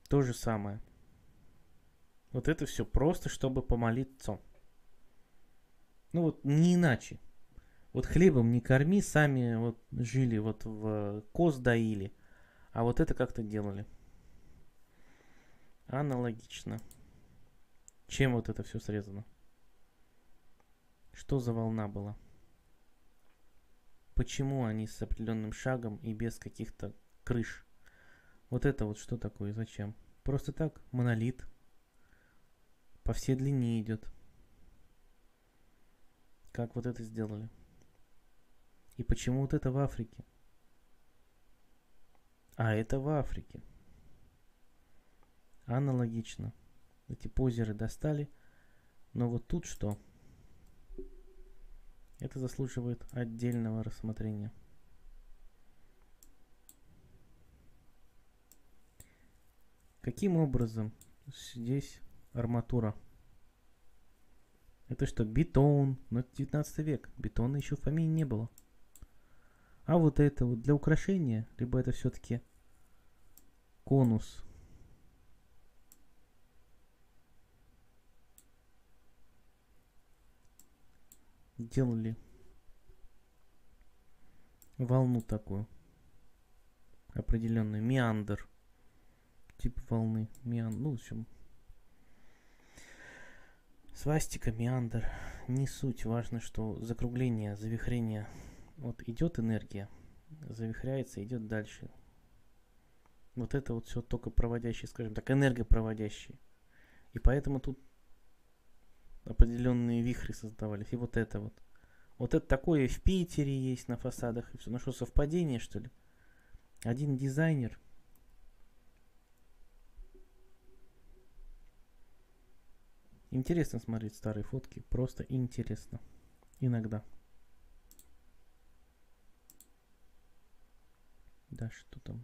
То же самое. Вот это все просто, чтобы помолиться. Ну вот не иначе. Вот хлебом не корми, сами вот жили, вот в коз доили, а вот это как-то делали. Аналогично. Чем вот это все срезано? Что за волна была? Почему они с определенным шагом и без каких-то крыш? Вот это вот что такое? Зачем? Просто так монолит по всей длине идет. Как вот это сделали? И почему вот это в Африке? А это в Африке. Аналогично. Эти позеры достали. Но вот тут что? Это заслуживает отдельного рассмотрения. Каким образом здесь арматура? Это что, бетон? Ну, это девятнадцатый век. Бетона еще в помине не было. А вот это вот для украшения, либо это все-таки конус. Делали волну такую. Определенную. Меандр. Тип волны. Меандр. Ну, в общем... Свастика, меандр, не суть. Важно, что закругление, завихрение. Вот идет энергия, завихряется, идет дальше. Вот это вот все только проводящие, скажем так, энергопроводящие. И поэтому тут определенные вихри создавались. И вот это вот. Вот это такое в Питере есть на фасадах. И все. Ну что, совпадение, что ли? Один дизайнер... Интересно смотреть старые фотки, просто интересно. Иногда. Да что там?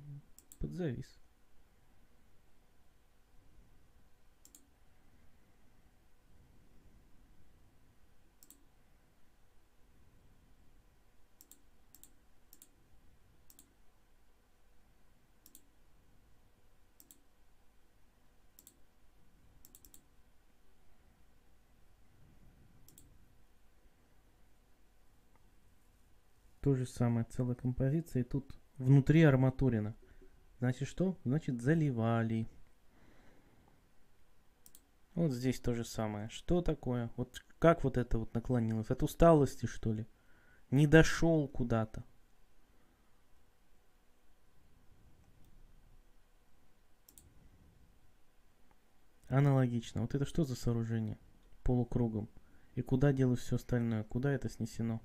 Подзавис. То же самое, целая композиция. И тут внутри арматурина. Значит что? Значит заливали. Вот здесь то же самое. Что такое? Вот как вот это вот наклонилось? От усталости, что ли? Не дошел куда-то. Аналогично. Вот это что за сооружение? Полукругом. И куда делось все остальное? Куда это снесено?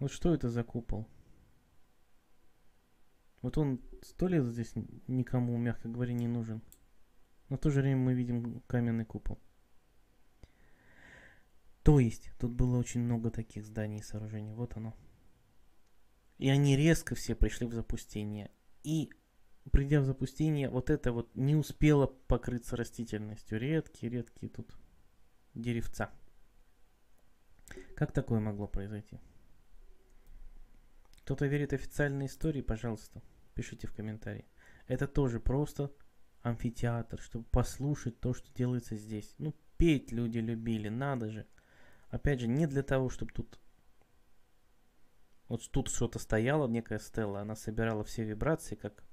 Вот что это за купол? Вот он сто лет здесь никому, мягко говоря, не нужен. Но в то же время мы видим каменный купол. То есть, тут было очень много таких зданий и сооружений. Вот оно. И они резко все пришли в запустение. И, придя в запустение, вот это вот не успело покрыться растительностью. Редкие-редкие тут деревца. Как такое могло произойти? Кто-то верит официальной истории, пожалуйста, пишите в комментарии. Это тоже просто амфитеатр, чтобы послушать то, что делается здесь. Ну, петь люди любили, надо же. Опять же, не для того, чтобы тут Вот тут что-то стояло, некая стела, она собирала все вибрации, как,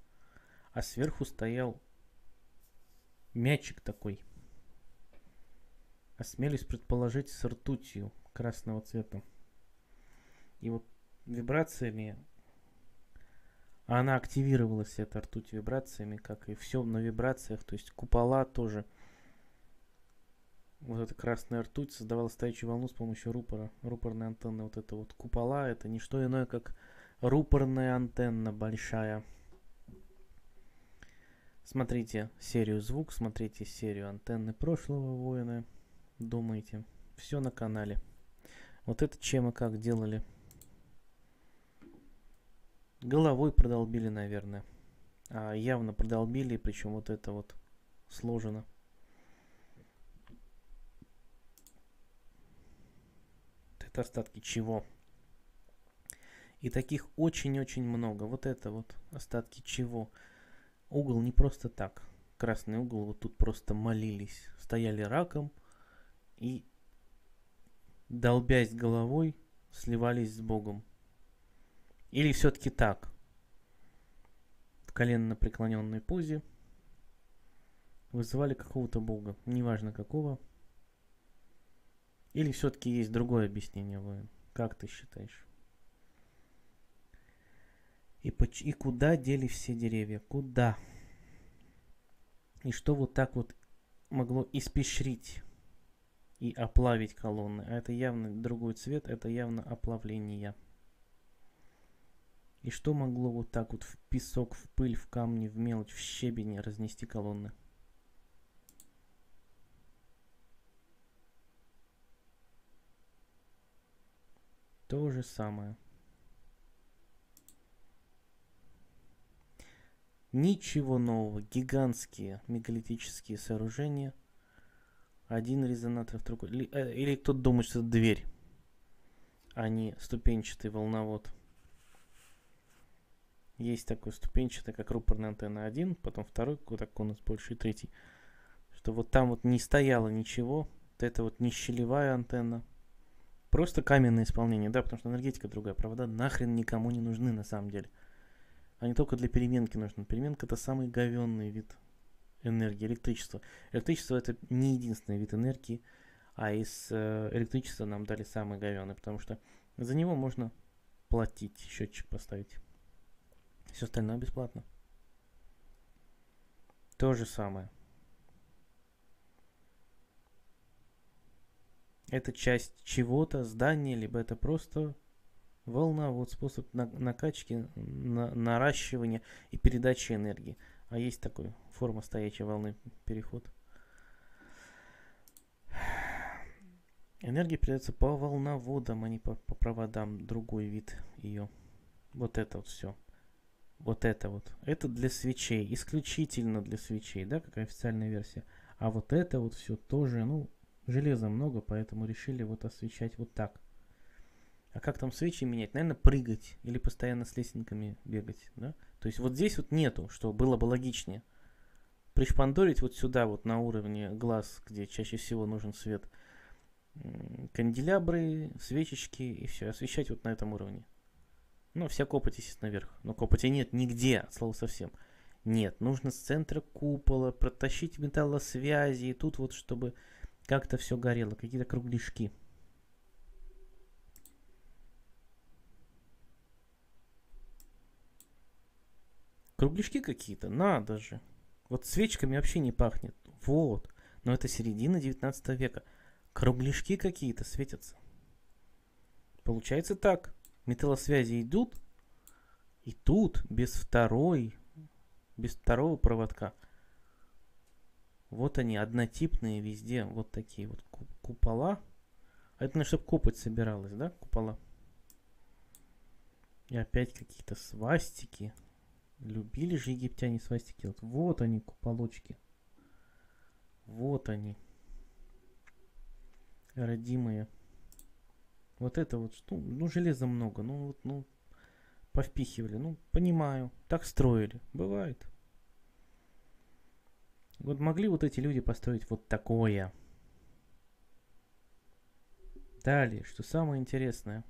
а сверху стоял мячик такой. Осмелюсь предположить, с ртутью красного цвета. И вот вибрациями она активировалась, эта ртуть, вибрациями, как и все на вибрациях. То есть купола тоже. Вот эта красная ртуть создавала стоячую волну с помощью рупора, рупорной антенны. Вот это вот купола, это не что иное, как рупорная антенна большая. Смотрите серию «Звук», смотрите серию «Антенны прошлого воина». Думайте. Все на канале. Вот это чем и как делали. Головой продолбили, наверное. А явно продолбили, причем вот это вот сложено. Это остатки чего? И таких очень-очень много. Вот это вот остатки чего? Угол не просто так. Красный угол, вот тут просто молились. Стояли раком и, долбясь головой, сливались с Богом. Или все-таки так. В коленно-преклоненной позе вызывали какого-то Бога. Неважно какого. Или все-таки есть другое объяснение, воин? Как ты считаешь? И, и куда дели все деревья? Куда? И что вот так вот могло испещрить и оплавить колонны? А это явно другой цвет, это явно оплавление. И что могло вот так вот в песок, в пыль, в камни, в мелочь, в щебень разнести колонны? То же самое. Ничего нового. Гигантские мегалитические сооружения. Один резонатор в другой. Или, или кто-то думает, что это дверь, а не ступенчатый волновод. Есть такой ступенчатый, как рупорная антенна один, потом второй, куда конус больше, и третий. Что вот там вот не стояло ничего. Вот это вот не щелевая антенна. Просто каменное исполнение, да, потому что энергетика другая. Провода нахрен никому не нужны на самом деле. Они только для переменки нужны. Переменка — это самый говенный вид энергии, электричества. Электричество — это не единственный вид энергии, а из э, электричества нам дали самый говенный, потому что за него можно платить, счетчик поставить. Все остальное бесплатно. То же самое. Это часть чего-то, здания, либо это просто волна, вот способ на накачки, на наращивания и передачи энергии. А есть такой форма стоячей волны, переход. Энергия передается по волноводам, а не по, по проводам. Другой вид ее. Вот это вот все. Вот это вот. Это для свечей, исключительно для свечей, да, как официальная версия. А вот это вот все тоже, ну... Железа много, поэтому решили вот освещать вот так. А как там свечи менять? Наверное, прыгать или постоянно с лесенками бегать, да? То есть вот здесь вот нету, что было бы логичнее. Пришпандорить вот сюда вот на уровне глаз, где чаще всего нужен свет, канделябры, свечечки и все. Освещать вот на этом уровне. Ну, вся копоть, естественно, вверх. Но копоти нет нигде, от слова совсем. Нет, нужно с центра купола протащить металлосвязи. И тут вот, чтобы... Как-то все горело, какие-то кругляшки. Кругляшки какие-то, надо же. Вот свечками вообще не пахнет. Вот, но это середина девятнадцатого века. Кругляшки какие-то светятся. Получается так. Металлосвязи идут, и тут без второй, без второго проводка. Вот они, однотипные везде, вот такие вот купола. А это, ну, чтобы копоть собиралась, да, купола. И опять какие-то свастики. Любили же египтяне свастики. Вот, вот они, куполочки. Вот они. Родимые. Вот это вот, ну, ну железа много, ну, вот, ну, повпихивали. Ну, понимаю, так строили, бывает. Вот могли вот эти люди построить вот такое. Далее, что самое интересное.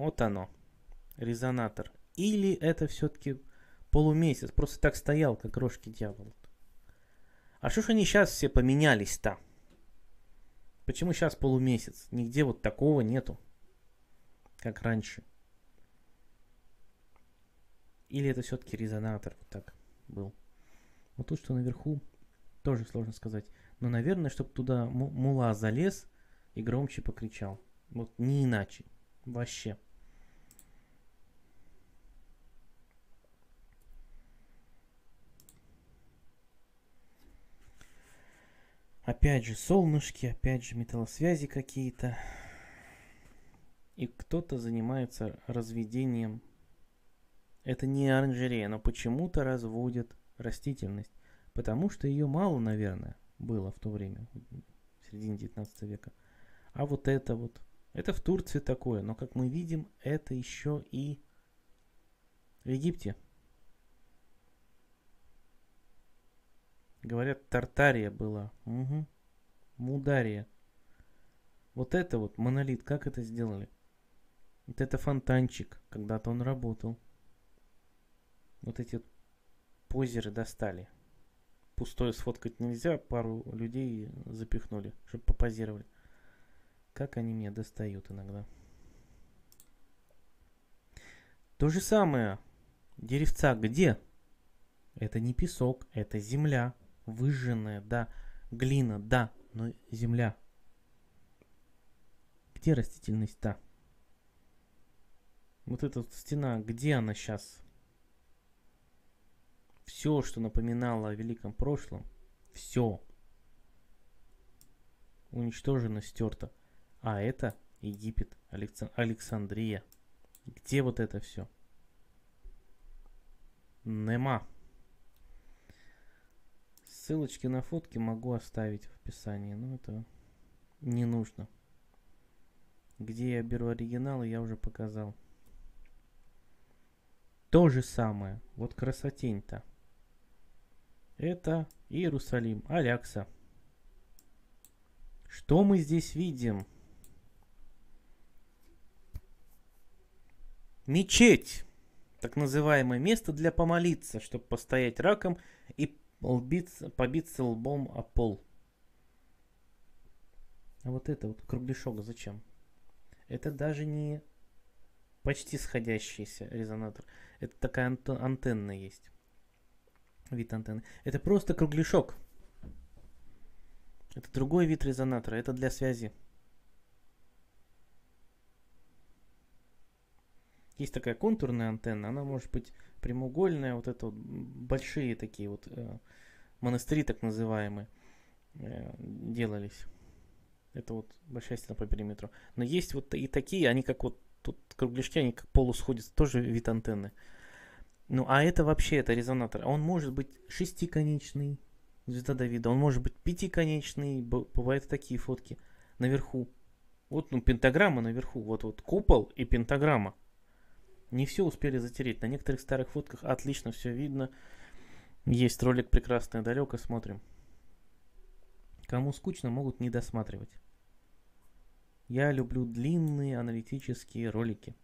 Вот оно, резонатор. Или это все-таки полумесяц, просто так стоял, как рожки дьявола. А что ж они сейчас все поменялись-то? Почему сейчас полумесяц? Нигде вот такого нету, как раньше. Или это все-таки резонатор вот так был. Вот тут что наверху, тоже сложно сказать. Но, наверное, чтобы туда мула залез и громче покричал. Вот не иначе. Вообще. Опять же солнышки, опять же металлосвязи какие-то. И кто-то занимается разведением. Это не оранжерея, но почему-то разводят растительность. Потому что ее мало, наверное, было в то время, в середине девятнадцатого века. А вот это вот, это в Турции такое, но, как мы видим, это еще и в Египте. Говорят, Тартария была. Угу. Мудария. Вот это вот монолит, как это сделали? Вот это фонтанчик, когда-то он работал. Вот эти вот позеры достали. Пустое сфоткать нельзя, пару людей запихнули, чтобы попозировали. Как они меня достают иногда. То же самое. Деревца где? Это не песок, это земля. Выжженная, да. Глина, да, но земля. Где растительность-то? Вот эта вот стена, где она сейчас? Все, что напоминало о великом прошлом, все уничтожено, стерто. А это Египет, Александрия. Где вот это все? Нема. Ссылочки на фотки могу оставить в описании, но это не нужно. Где я беру оригиналы, я уже показал. То же самое. Вот красотень-то. Это Иерусалим, Алякса. Что мы здесь видим? Мечеть. Так называемое место для помолиться, чтобы постоять раком и лбиться, побиться лбом о пол. А вот это вот кругляшок зачем? Это даже не почти сходящийся резонатор. Это такая антенна есть. Вид антенны. Это просто кругляшок. Это другой вид резонатора. Это для связи. Есть такая контурная антенна. Она может быть прямоугольная. Вот это вот большие такие вот э, монастыри, так называемые, э, делались. Это вот большая стена по периметру. Но есть вот и такие. Они как вот тут кругляшки, они как полусходятся. Тоже вид антенны. Ну, а это вообще, это резонатор. Он может быть шестиконечный, звезда Давида. Он может быть пятиконечный. Бывают такие фотки наверху. Вот, ну, пентаграмма наверху. Вот, вот купол и пентаграмма. Не все успели затереть. На некоторых старых фотках отлично все видно. Есть ролик прекрасный, далеко смотрим. Кому скучно, могут не досматривать. Я люблю длинные аналитические ролики.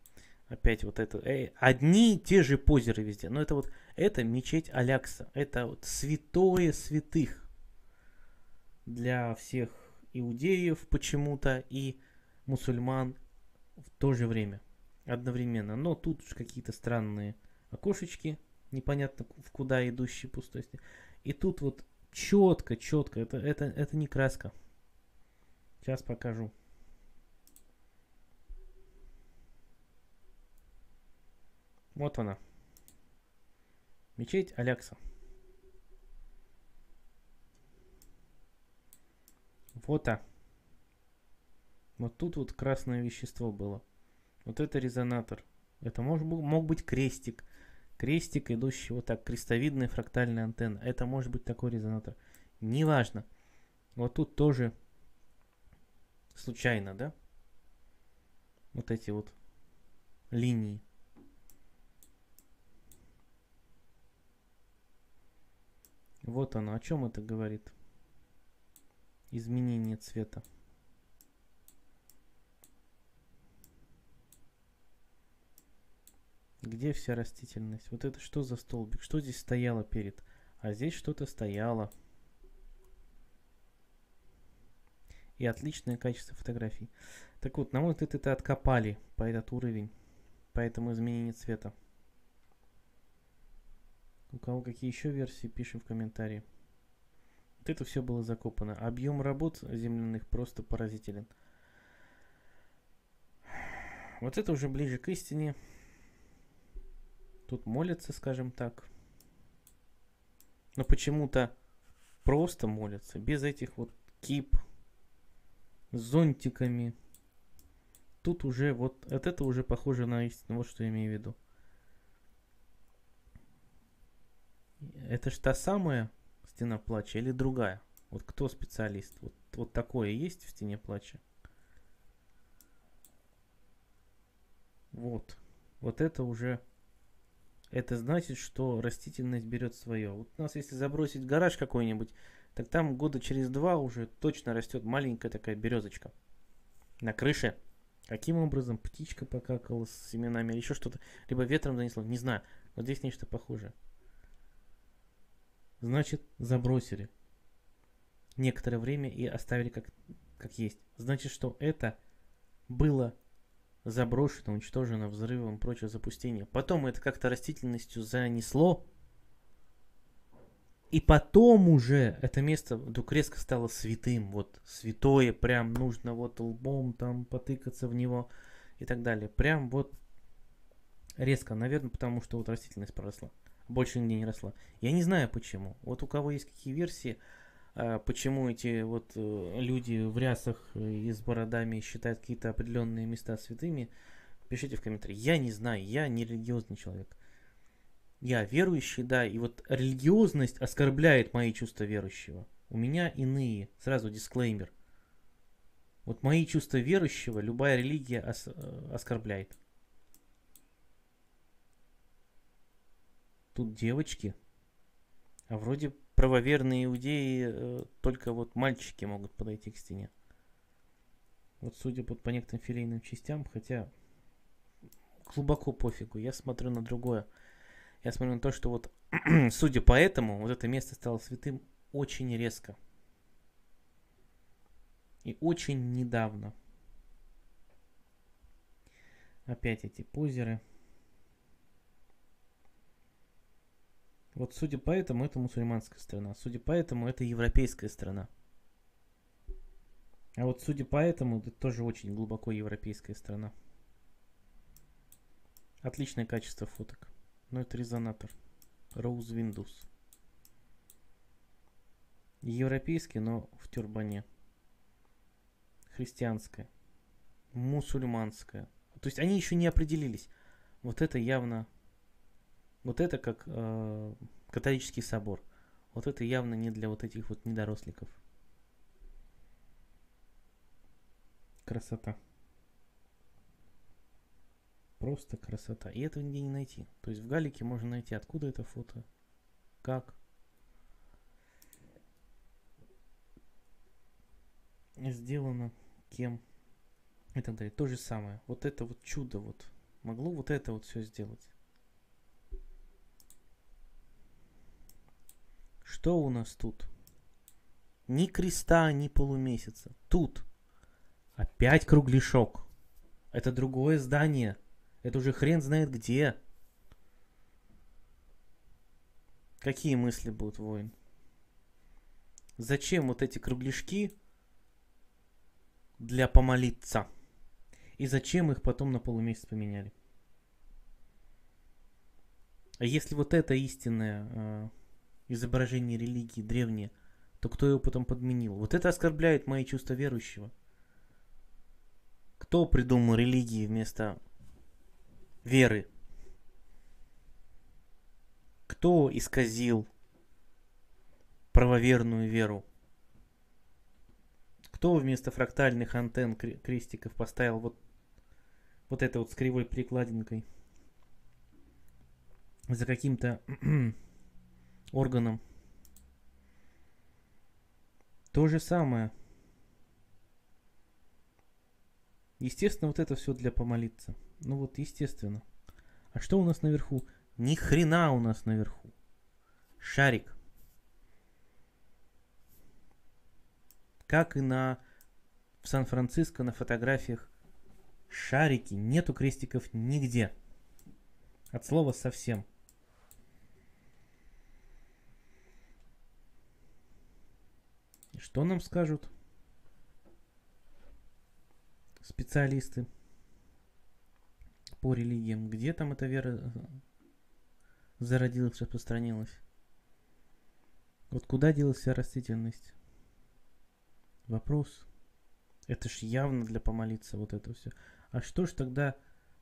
Опять вот это, э, одни и те же позеры везде. Но это вот, это мечеть Алякса. Это вот святое святых для всех иудеев почему-то и мусульман в то же время. Одновременно. Но тут уж какие-то странные окошечки, непонятно в куда идущие пустости. И тут вот четко, четко, это, это, это не краска. Сейчас покажу. Вот она. Мечеть Алякса. Вот а. Вот тут вот красное вещество было. Вот это резонатор. Это мог, мог быть крестик. Крестик, идущий вот так. Крестовидная фрактальная антенна. Это может быть такой резонатор. Неважно. Вот тут тоже случайно, да? Вот эти вот линии. Вот оно. О чем это говорит? Изменение цвета. Где вся растительность? Вот это что за столбик? Что здесь стояло перед? А здесь что-то стояло. И отличное качество фотографий. Так вот, на мой взгляд, это откопали по этот уровень. Поэтому изменение цвета. У кого какие еще версии, пишем в комментарии. Вот это все было закопано. Объем работ земляных просто поразителен. Вот это уже ближе к истине. Тут молятся, скажем так. Но почему-то просто молятся. Без этих вот кип. С зонтиками. Тут уже вот... От этого уже похоже на истину. Вот что я имею в виду. Это ж та самая стена плача или другая? Вот кто специалист? Вот, вот такое есть в стене плача? Вот. Вот это уже... Это значит, что растительность берет свое. Вот у нас, если забросить гараж какой-нибудь, так там года через два уже точно растет маленькая такая березочка. На крыше. Каким образом? Птичка покакала с семенами или еще что-то. Либо ветром занесло. Не знаю. Вот здесь нечто похожее. Значит, забросили. Некоторое время и оставили как, как есть. Значит, что это было... заброшено, уничтожено взрывом, прочее запустение. Потом это как-то растительностью занесло. И потом уже это место вдруг резко стало святым. Вот святое, прям нужно вот лбом там потыкаться в него и так далее. Прям вот резко, наверное, потому что вот растительность проросла. Больше нигде не росла. Я не знаю почему. Вот у кого есть какие версии, почему эти вот люди в рясах и с бородами считают какие-то определенные места святыми, пишите в комментариях. Я не знаю, я не религиозный человек. Я верующий, да, и вот религиозность оскорбляет мои чувства верующего. У меня иные, сразу дисклеймер. Вот мои чувства верующего любая религия ос- оскорбляет. Тут девочки, а вроде... Правоверные иудеи, э, только вот мальчики могут подойти к стене. Вот судя по, по некоторым филейным частям, хотя глубоко пофигу, я смотрю на другое. Я смотрю на то, что вот, судя по этому, вот это место стало святым очень резко. И очень недавно. Опять эти позеры. Вот судя по этому, это мусульманская страна. Судя по этому, это европейская страна. А вот судя по этому, это тоже очень глубоко европейская страна. Отличное качество фоток. Но это резонатор. Rose Windows. Европейский, но в тюрбане. Христианская. Мусульманская. То есть они еще не определились. Вот это явно... Вот это как э, католический собор. Вот это явно не для вот этих вот недоросликов. Красота. Просто красота. И этого нигде не найти. То есть в Галлике можно найти, откуда это фото, как. Сделано, кем. И так далее. То же самое. Вот это вот чудо вот. Могло вот это вот все сделать. Что у нас тут? Ни креста, ни полумесяца. Тут опять кругляшок. Это другое здание. Это уже хрен знает где. Какие мысли будут, воин? Зачем вот эти кругляшки для помолиться? И зачем их потом на полумесяц поменяли? А если вот это истинное... изображение религии древнее, то кто его потом подменил? Вот это оскорбляет мои чувства верующего. Кто придумал религии вместо веры? Кто исказил правоверную веру? Кто вместо фрактальных антенн крестиков поставил вот, вот это вот с кривой прикладинкой? За каким-то... органом. То же самое. Естественно, вот это все для помолиться. Ну вот, естественно. А что у нас наверху? Ни хрена у нас наверху. Шарик. Как и на в Сан-Франциско на фотографиях. Шарики. Нету крестиков нигде. От слова совсем. Что нам скажут специалисты по религиям? Где там эта вера зародилась, распространилась? Вот куда делась вся растительность? Вопрос. Это ж явно для помолиться вот это все. А что ж тогда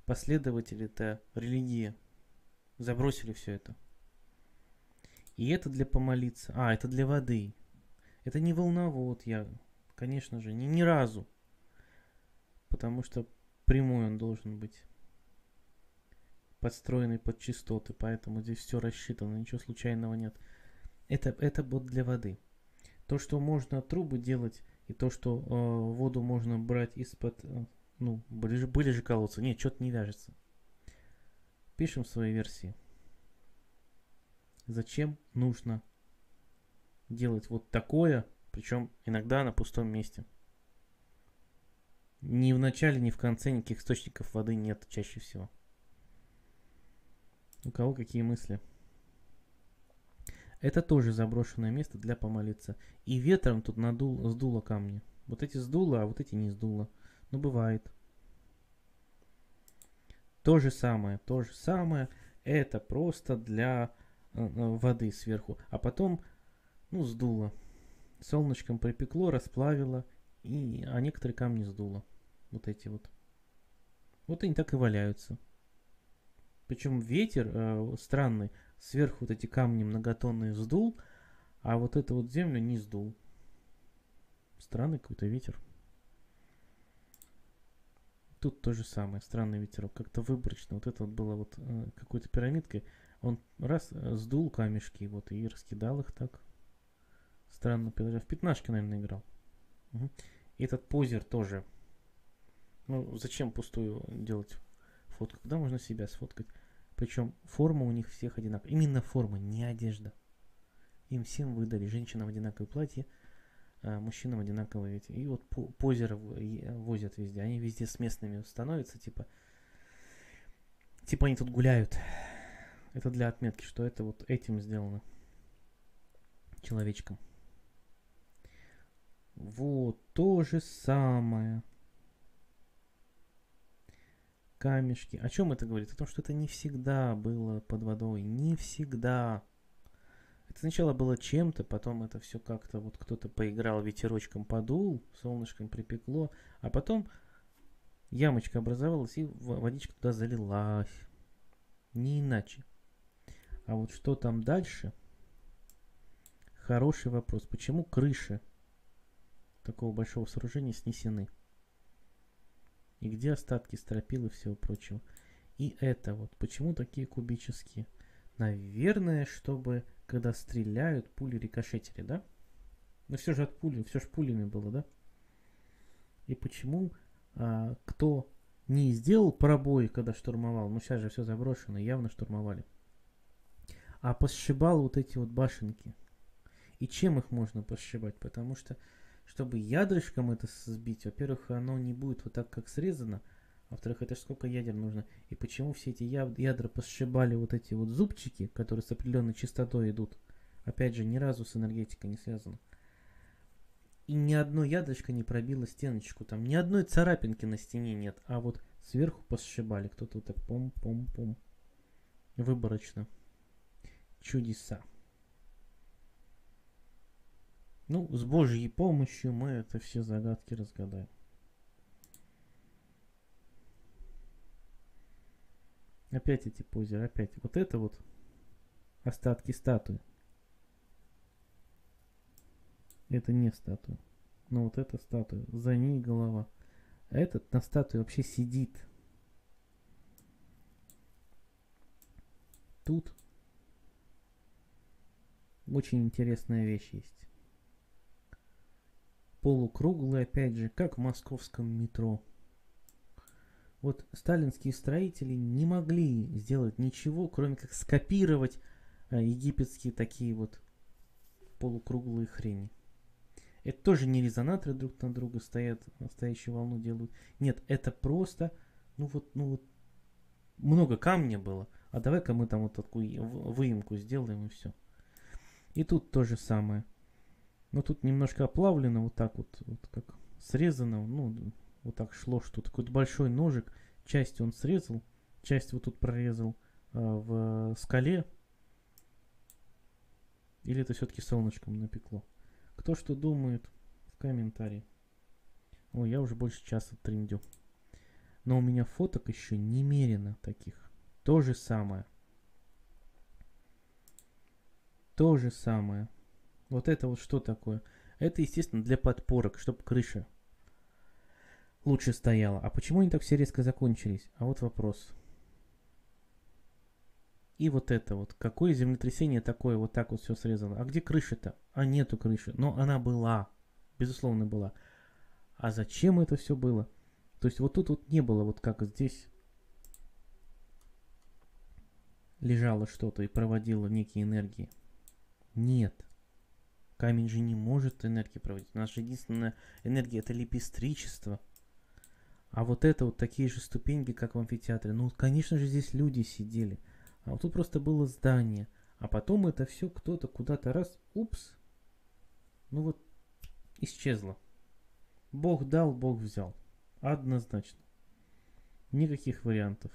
последователи-то религии забросили все это? И это для помолиться. А, это для воды. Это не волновод, я, конечно же, ни, ни разу. Потому что прямой он должен быть. Подстроенный под частоты, поэтому здесь все рассчитано, ничего случайного нет. Это, это вот для воды. То, что можно трубы делать, и то, что э, воду можно брать из-под... Э, ну, были же, были же колодцы. Нет, что-то не вяжется. Пишем свои версии. Зачем нужно делать вот такое, причем иногда на пустом месте? Ни в начале, ни в конце никаких источников воды нет чаще всего. У кого какие мысли? Это тоже заброшенное место для помолиться. И ветром тут надул, сдуло камни. Вот эти сдуло, а вот эти не сдуло. Ну, бывает. То же самое, то же самое. Это просто для воды сверху. А потом... Ну, сдуло. Солнышком припекло, расплавило, и, а некоторые камни сдуло. Вот эти вот. Вот они так и валяются. Причем ветер э, странный. Сверху вот эти камни многотонные сдул, а вот эту вот землю не сдул. Странный какой-то ветер. Тут то же самое. Странный ветерок. Как-то выборочно. Вот это вот было вот э, какой-то пирамидкой. Он раз э, сдул камешки вот и раскидал их так. Странно, в пятнашки, наверное, играл. Угу. Этот позер тоже. Ну, зачем пустую делать фотку? Когда можно себя сфоткать? Причем форма у них всех одинаковая. Именно форма, не одежда. Им всем выдали. Женщинам одинаковое платье, а мужчинам одинаковые эти. И вот позеров возят везде. Они везде с местными становятся. Типа, типа они тут гуляют. Это для отметки, что это вот этим сделано. Человечком. Вот то же самое. Камешки. О чем это говорит? О том, что это не всегда было под водой. Не всегда. Это сначала было чем-то, потом это все как-то вот кто-то поиграл, ветерочком подул, солнышком припекло, а потом ямочка образовалась и водичка туда залилась. Не иначе. А вот что там дальше? Хороший вопрос. Почему крыши такого большого сооружения снесены? И где остатки стропил и всего прочего? И это вот. Почему такие кубические? Наверное, чтобы, когда стреляют, пули рикошетили, да? Но все же от пули, все же пулями было, да? И почему а, кто не сделал пробои, когда штурмовал? Ну, сейчас же все заброшено, явно штурмовали. А посшибал вот эти вот башенки. И чем их можно посшибать? Потому что чтобы ядрышком это сбить, во-первых, оно не будет вот так, как срезано. Во-вторых, это ж сколько ядер нужно. И почему все эти ядра посшибали вот эти вот зубчики, которые с определенной частотой идут? Опять же, ни разу с энергетикой не связано. И ни одно ядрышко не пробило стеночку. Там ни одной царапинки на стене нет. А вот сверху посшибали. Кто-то вот так пом-пом-пом. Выборочно. Чудеса. Ну, с Божьей помощью мы это все загадки разгадаем. Опять эти позеры, опять. Вот это вот остатки статуи. Это не статуя. Но вот эта статуя. За ней голова. А этот на статуе вообще сидит. Тут очень интересная вещь есть. Полукруглый, опять же, как в московском метро. вот сталинские строители не могли сделать ничего, кроме как скопировать египетские такие вот полукруглые хрени. Это тоже не резонаторы друг на друга стоят, настоящую волну делают. Нет, это просто, ну вот, ну вот, много камня было. А давай-ка мы там вот такую выемку сделаем и все. И тут то же самое. Но тут немножко оплавлено, вот так вот, вот как срезано, ну, вот так шло, что такой большой ножик. Часть он срезал, часть вот тут прорезал э, в скале. Или это все-таки солнышком напекло? Кто что думает, в комментарии. Ой, я уже больше часа трындю. Но у меня фоток еще немерено таких. То же самое. То же самое. Вот это вот что такое? Это, естественно, для подпорок, чтобы крыша лучше стояла. А почему они так все резко закончились? А вот вопрос. И вот это вот. Какое землетрясение такое? Вот так вот все срезано. А где крыша-то? А нету крыши. Но она была. Безусловно, была. А зачем это все было? То есть вот тут вот не было, вот как здесь лежало что-то и проводило некие энергии. Нет. Камень же не может энергии проводить. Наша единственная энергия — это лепестричество. А вот это вот такие же ступеньки, как в амфитеатре. Ну, конечно же, здесь люди сидели. А вот тут просто было здание. А потом это все кто-то куда-то раз, упс, ну вот, исчезло. Бог дал, Бог взял. Однозначно. Никаких вариантов.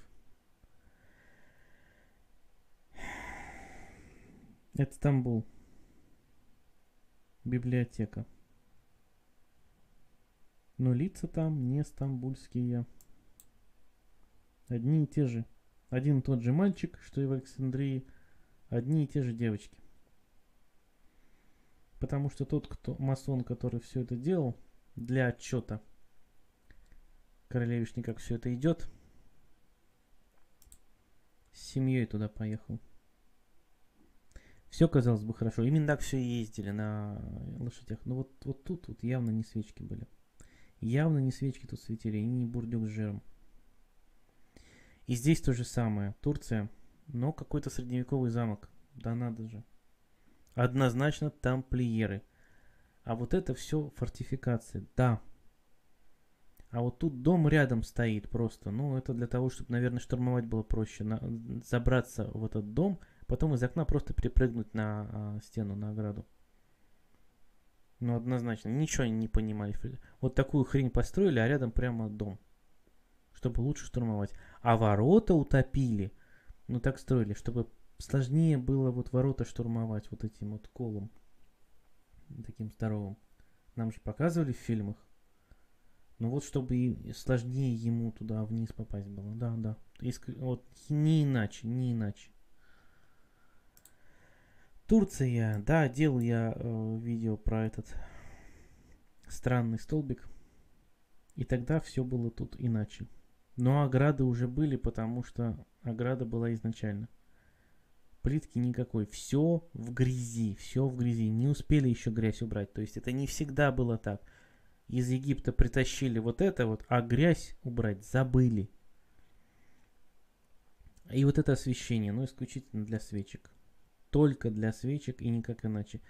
Это Стамбул. Библиотека. Но лица там не стамбульские. Одни и те же. Один и тот же мальчик, что и в Александрии. Одни и те же девочки. Потому что тот, кто масон, который все это делал, для отчета королевишни, как все это идет, с семьей туда поехал. Все, казалось бы, хорошо. Именно так все и ездили на лошадях. Но вот, вот тут вот явно не свечки были. Явно не свечки тут светили, и не бурдюк с жиром. И здесь то же самое. Турция, но какой-то средневековый замок. Да надо же. Однозначно тамплиеры. А вот это все фортификации. Да. А вот тут дом рядом стоит просто. Ну, это для того, чтобы, наверное, штурмовать было проще. На... забраться в этот дом, потом из окна просто перепрыгнуть на а, стену, на ограду. Ну, однозначно. Ничего не понимали. Вот такую хрень построили, а рядом прямо дом, чтобы лучше штурмовать. А ворота утопили. Ну, так строили, чтобы сложнее было вот ворота штурмовать вот этим вот колом. Таким здоровым. Нам же показывали в фильмах. Ну, вот чтобы и сложнее ему туда вниз попасть было. Да, да. Иск... Вот не иначе, не иначе. Турция. Да, делал я э, видео про этот странный столбик. И тогда все было тут иначе. Но ограды уже были, потому что ограда была изначально. Плитки никакой. Все в грязи. Все в грязи. Не успели еще грязь убрать. То есть это не всегда было так. Из Египта притащили вот это вот, а грязь убрать забыли. И вот это освещение. Ну, исключительно для свечек. Только для свечек и никак иначе.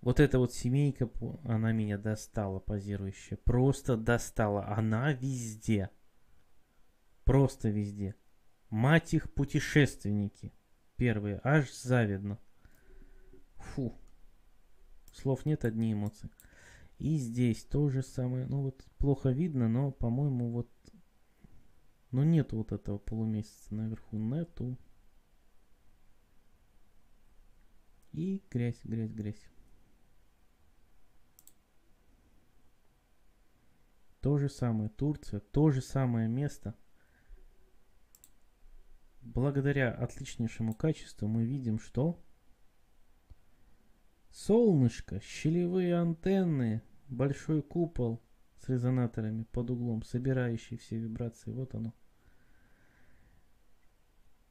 Вот эта вот семейка, она меня достала, позирующая. Просто достала. Она везде. Просто везде. Мать их, путешественники. Первые. Аж завидно. Фу. Слов нет, одни эмоции. И здесь то же самое. Ну вот плохо видно, но, по-моему, вот... Ну нету вот этого полумесяца наверху. Нету. И грязь, грязь, грязь. То же самое. Турция. То же самое место. Благодаря отличнейшему качеству мы видим, что солнышко, щелевые антенны, большой купол с резонаторами под углом, собирающий все вибрации. Вот оно.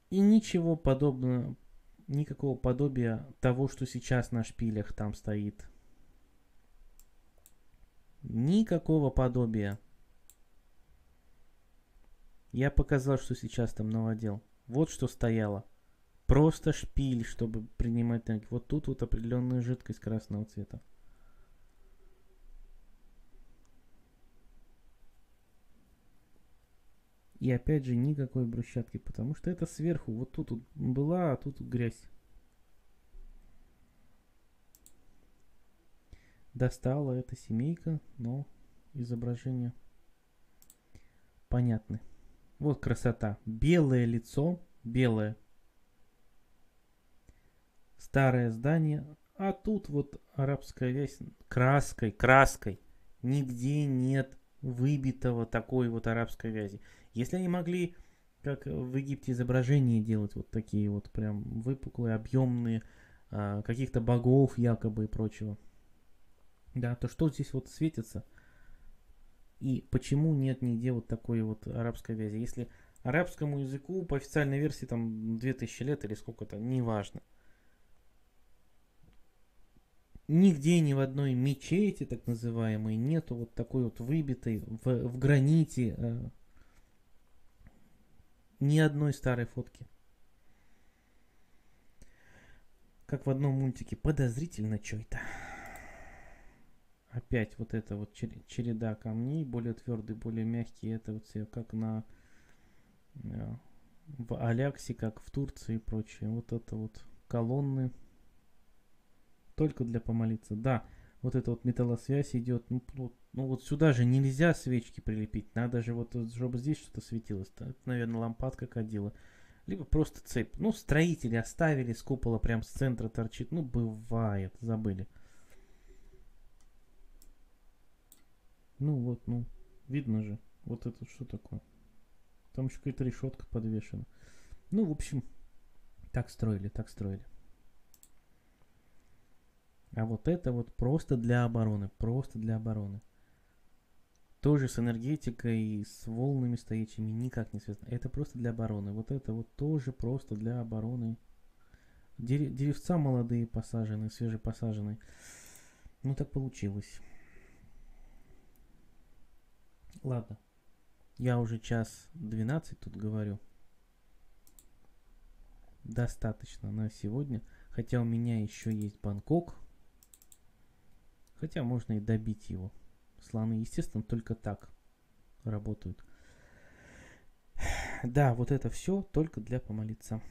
И ничего подобного, никакого подобия того, что сейчас на шпилях там стоит. Никакого подобия. Я показал, что сейчас там наводил. Вот что стояло. Просто шпиль, чтобы принимать танки. Вот тут вот определенная жидкость красного цвета. И опять же никакой брусчатки, потому что это сверху. Вот тут вот была, а тут вот грязь. Достала эта семейка, но изображение понятны. Вот красота. Белое лицо, белое. Старое здание. А тут вот арабская вязь краской, краской. Нигде нет выбитого такой вот арабской вязи. Если они могли, как в Египте, изображения делать вот такие вот прям выпуклые, объемные, каких-то богов якобы и прочего. Да, то что здесь вот светится? И почему нет нигде вот такой вот арабской вязи? Если арабскому языку по официальной версии там две тысячи лет или сколько-то, неважно. Нигде ни в одной мечети, так называемой, нету вот такой вот выбитой в, в граните э, ни одной старой фотки. Как в одном мультике. Подозрительно чё-то. Опять вот эта вот череда камней, более твердые, более мягкие. Это вот все как на в Аляксе, как в Турции и прочее. Вот это вот колонны. Только для помолиться. Да, вот эта вот металлосвязь идет. Ну, ну вот сюда же нельзя свечки прилепить. Надо же вот, чтобы здесь что-то светилось. Это, наверное, лампадка кадила. Либо просто цепь. Ну, строители оставили, с купола прям с центра торчит. Ну, бывает, забыли. Ну вот, ну, видно же. Вот это что такое? Там еще какая-то решетка подвешена. Ну, в общем, так строили, так строили. А вот это вот просто для обороны, просто для обороны. Тоже с энергетикой и с волнами стоячими никак не связано. Это просто для обороны. Вот это вот тоже просто для обороны. Деревца молодые посаженные, свежепосаженные. Ну, так получилось. Ладно, я уже час двенадцать тут говорю. Достаточно на сегодня. Хотя у меня еще есть Бангкок. Хотя можно и добить его. Слоны, естественно, только так работают. Да, вот это все только для помолиться.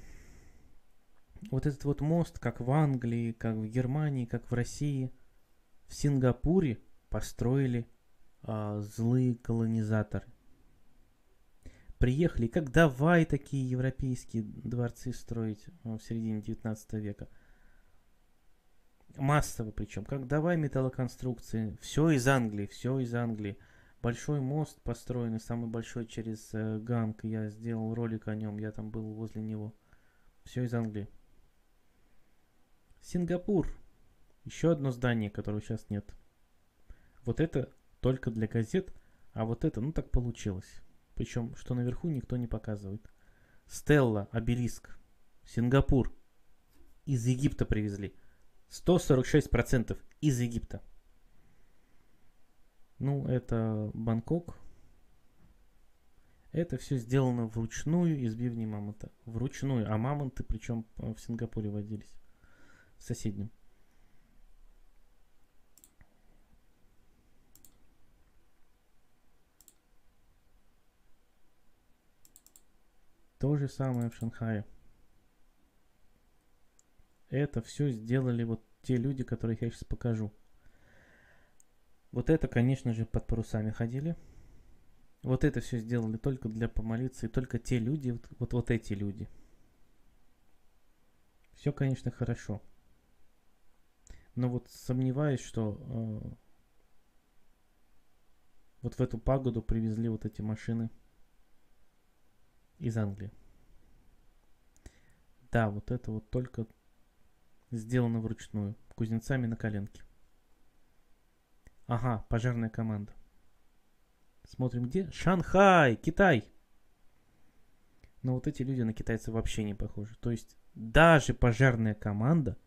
Вот этот вот мост, как в Англии, как в Германии, как в России, в Сингапуре построили а, злые колонизаторы. Приехали, как давай такие европейские дворцы строить в середине девятнадцатого века. Массово причем. Как давай металлоконструкции. Все из Англии, все из Англии. Большой мост построенный, самый большой через э, Ганг. Я сделал ролик о нем, я там был возле него. Все из Англии. Сингапур. Еще одно здание, которого сейчас нет. Вот это только для газет, а вот это, ну так получилось. Причем, что наверху никто не показывает. Стелла, обелиск, Сингапур. Из Египта привезли. сто сорок шесть процентов из Египта. Ну, это Бангкок. Это все сделано вручную из бивней мамонта. Вручную. А мамонты причем в Сингапуре водились. В соседнем. То же самое в Шанхае. Это все сделали вот те люди, которых я сейчас покажу. Вот это, конечно же, под парусами ходили. Вот это все сделали только для помолиться. И только те люди, вот, вот, вот эти люди. Все, конечно, хорошо. Но вот сомневаюсь, что э, вот в эту пагоду привезли вот эти машины из Англии. Да, вот это вот только сделано вручную. Кузнецами на коленке. Ага, пожарная команда. Смотрим где? Шанхай, Китай. Но вот эти люди на китайцев вообще не похожи. То есть даже пожарная команда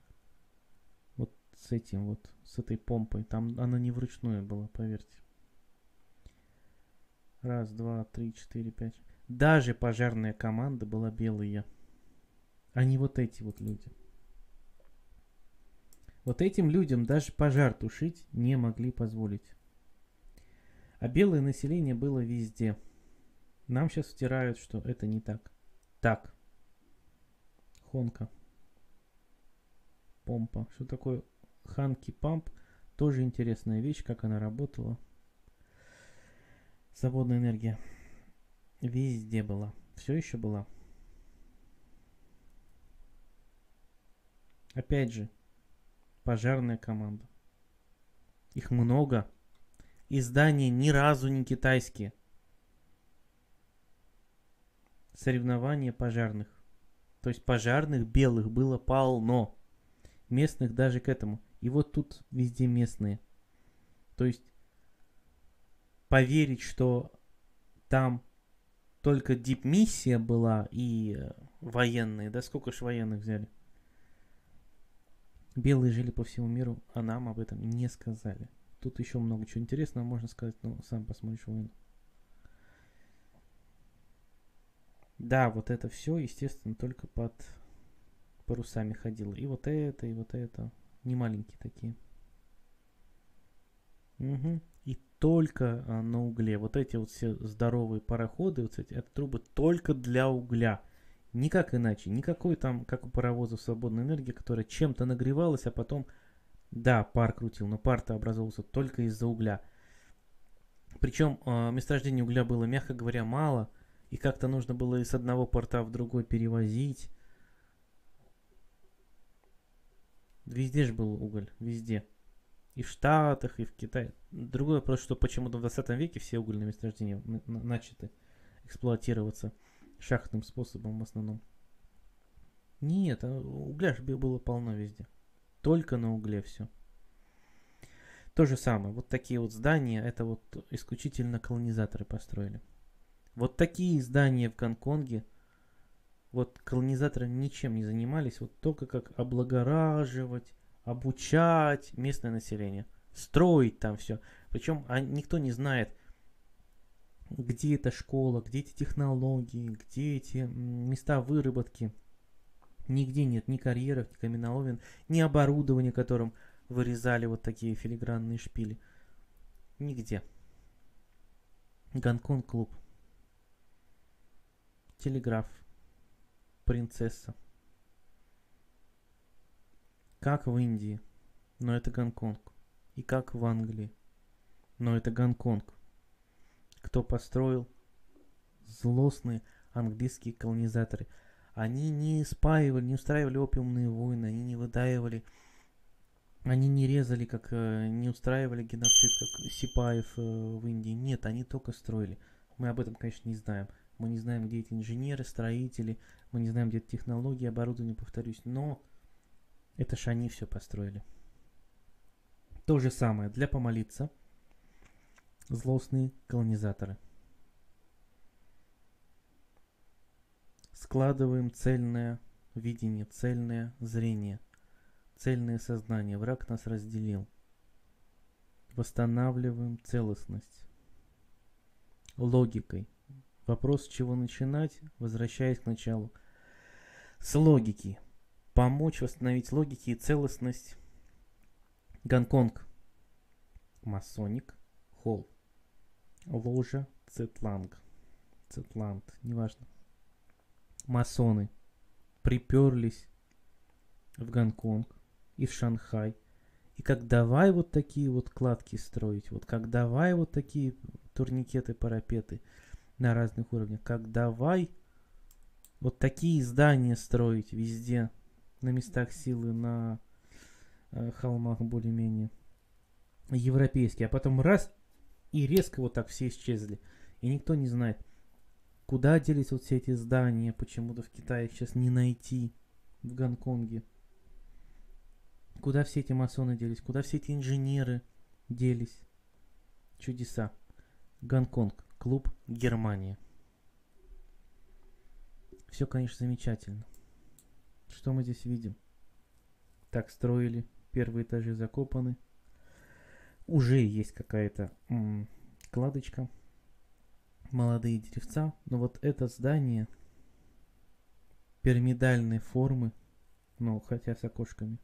вот с этим вот, с этой помпой, там она не вручную была, поверьте. Раз, два, три, четыре, пять. Даже пожарная команда была белая. А не вот эти вот люди. Вот этим людям даже пожар тушить не могли позволить. А белое население было везде. Нам сейчас втирают, что это не так. Так. Хонка. Помпа. Что такое ханки-памп? Тоже интересная вещь, как она работала. Свободная энергия. Везде была. Все еще была. Опять же, пожарная команда. Их много. Издания ни разу не китайские. Соревнования пожарных. То есть пожарных белых было полно. Местных даже к этому. И вот тут везде местные. То есть поверить, что там только дипмиссия была и военные. Да сколько ж военных взяли? Белые жили по всему миру, а нам об этом не сказали. Тут еще много чего интересного можно сказать, но сам посмотришь войну. Да, вот это все, естественно, только под парусами ходило. И вот это, и вот это. Не маленькие такие. Угу. И только а, на угле. Вот эти вот все здоровые пароходы, вот эти это трубы только для угля. Никак иначе. Никакой там, как у паровозов, свободной энергии, которая чем-то нагревалась, а потом, да, пар крутил, но пар-то образовался только из-за угля. Причем э, месторождения угля было, мягко говоря, мало, и как-то нужно было из одного порта в другой перевозить. Везде же был уголь, везде. И в Штатах, и в Китае. Другой вопрос, что почему-то в двадцатом веке все угольные месторождения начаты эксплуатироваться шахтным способом в основном. Нет, угля же было полно везде. Только на угле все. То же самое. Вот такие вот здания, это вот исключительно колонизаторы построили. Вот такие здания в Гонконге, вот колонизаторы ничем не занимались, вот только как облагораживать, обучать местное население, строить там все. Причем а никто не знает, где эта школа, где эти технологии, где эти места выработки. Нигде нет ни карьеров, ни каменоломен, ни оборудования, которым вырезали вот такие филигранные шпили. Нигде. Гонконг-клуб. Телеграф. Принцесса. Как в Индии, но это Гонконг. И как в Англии, но это Гонконг. Кто построил? Злостные английские колонизаторы. Они не спаивали, не устраивали опиумные войны, они не выдаивали, они не резали, как не устраивали геноцид, как сипаев в Индии. Нет, они только строили. Мы об этом, конечно, не знаем. Мы не знаем, где эти инженеры, строители, мы не знаем, где эти технологии, оборудование, повторюсь. Но это ж они все построили. То же самое для помолиться. Злостные колонизаторы. Складываем цельное видение, цельное зрение, цельное сознание. Враг нас разделил. Восстанавливаем целостность. Логикой. Вопрос, с чего начинать, возвращаясь к началу. С логики. Помочь восстановить логики и целостность. Гонконг. Масоник. Холл. Ложа Цетланг. Цетланд, неважно. Масоны приперлись в Гонконг и в Шанхай. И как давай вот такие вот кладки строить, вот как давай вот такие турникеты, парапеты на разных уровнях, как давай вот такие здания строить везде, на местах силы, на э, холмах более-менее европейские. А потом раз и резко вот так все исчезли. И никто не знает, куда делись вот все эти здания, почему-то в Китае их сейчас не найти, в Гонконге. Куда все эти масоны делись, куда все эти инженеры делись. Чудеса. Гонконг, клуб Германия. Все, конечно, замечательно. Что мы здесь видим? Так строили, первые этажи закопаны. Уже есть какая-то кладочка. молодые деревца. Но вот это здание пирамидальной формы, ну, хотя с окошками.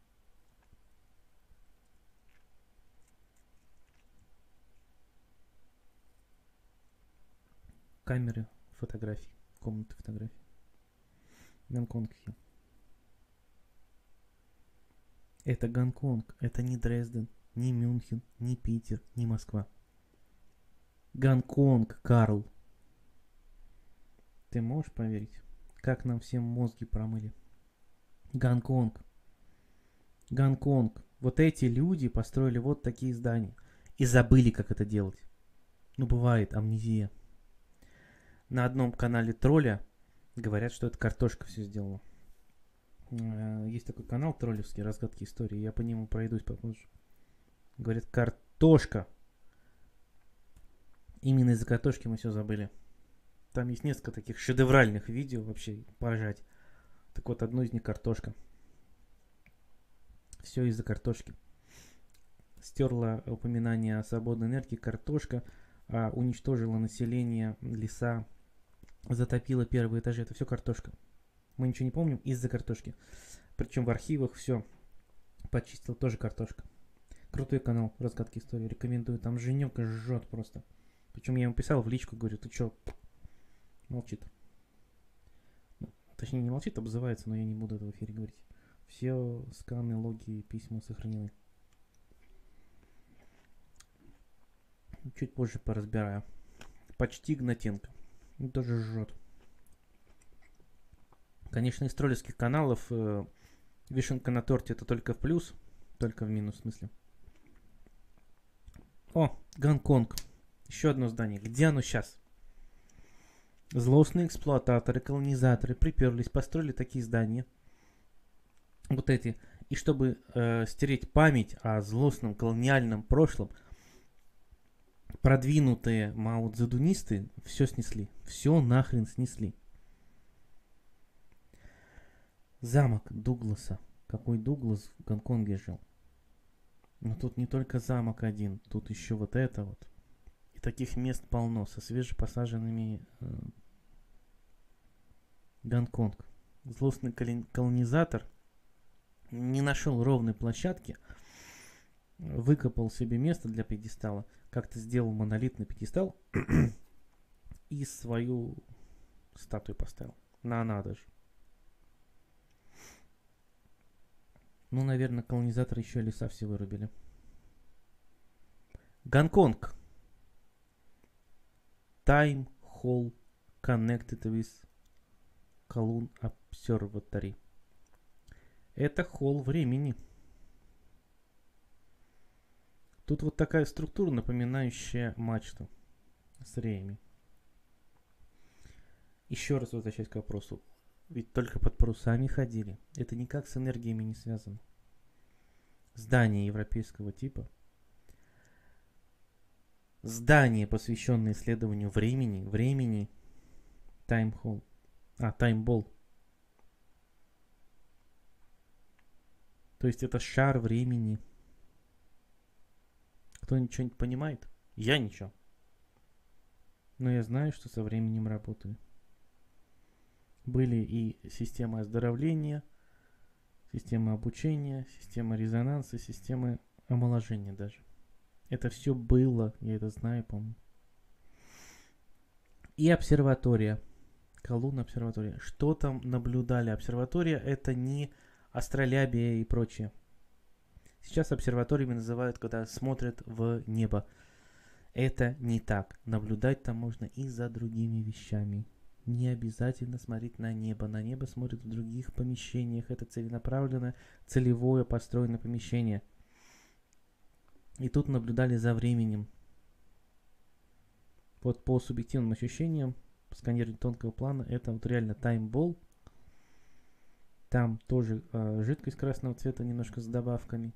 Камеры, фотографии, комнаты фотографий. Гонконг-Хилл. Это Гонконг, это не Дрезден, не Мюнхен, не Питер, не Москва. Гонконг, Карл. Ты можешь поверить, как нам всем мозги промыли? Гонконг. Гонконг. Вот эти люди построили вот такие здания. И забыли, как это делать. Ну, бывает амнезия. На одном канале тролля говорят, что это картошка все сделала. Есть такой канал троллевский, разгадки истории. Я по нему пройдусь попозже. Говорят, картошка. Именно из-за картошки мы все забыли. Там есть несколько таких шедевральных видео вообще поржать. Так вот, одно из них картошка. Все из-за картошки. Стерла упоминание о свободной энергии картошка. А, уничтожила население, леса, затопила первые этажи. Это все картошка. Мы ничего не помним из-за картошки. Причем в архивах все почистила тоже картошка. Крутой канал «Разгадки истории». Рекомендую. Там Женёка жжет просто. Причем я ему писал в личку, говорю, ты чё? Молчит. Точнее, не молчит, обзывается, но я не буду это в эфире говорить. Все сканы, логи, письма сохранены. Чуть позже поразбираю. Почти Гнатенко. Он тоже жжет. Конечно, из троллевских каналов э, вишенка на торте это только в плюс, только в минус в смысле. О, Гонконг. Еще одно здание. Где оно сейчас? Злостные эксплуататоры, колонизаторы приперлись, построили такие здания. Вот эти. И чтобы э, стереть память о злостном колониальном прошлом, продвинутые мао-цзэдунисты все снесли. Все нахрен снесли. Замок Дугласа. Какой Дуглас в Гонконге жил? Но тут не только замок один. Тут еще вот это вот. И таких мест полно. Со свежепосаженными э, Гонконг. Злостный колонизатор не нашел ровной площадки. Выкопал себе место для пьедестала. Как-то сделал монолитный пьедестал и свою статую поставил. На надо же. Ну, наверное, колонизаторы еще и леса все вырубили. Гонконг. Time Hall Connected with Kowloon Observatory. Это холл времени. Тут вот такая структура, напоминающая мачту с реями. Еще раз возвращаясь к вопросу. Ведь только под парусами ходили. Это никак с энергиями не связано. Здание европейского типа. Здание, посвященное исследованию времени. Времени. Таймхолл. А, таймбол. То есть это шар времени. Кто-нибудь что-нибудь понимает? Я ничего. Но я знаю, что со временем работаю. Были и системы оздоровления, системы обучения, системы резонанса, системы омоложения даже. Это все было, я это знаю, помню. И обсерватория. Kowloon обсерватория. Что там наблюдали? Обсерватория это не астролябия и прочее. Сейчас обсерваториями называют, когда смотрят в небо. Это не так. Наблюдать там можно и за другими вещами. Не обязательно смотреть на небо. На небо смотрят в других помещениях. Это целенаправленное, целевое построенное помещение. И тут наблюдали за временем. Вот по субъективным ощущениям, сканирование тонкого плана, это вот реально таймбол. Там тоже э, жидкость красного цвета немножко с добавками.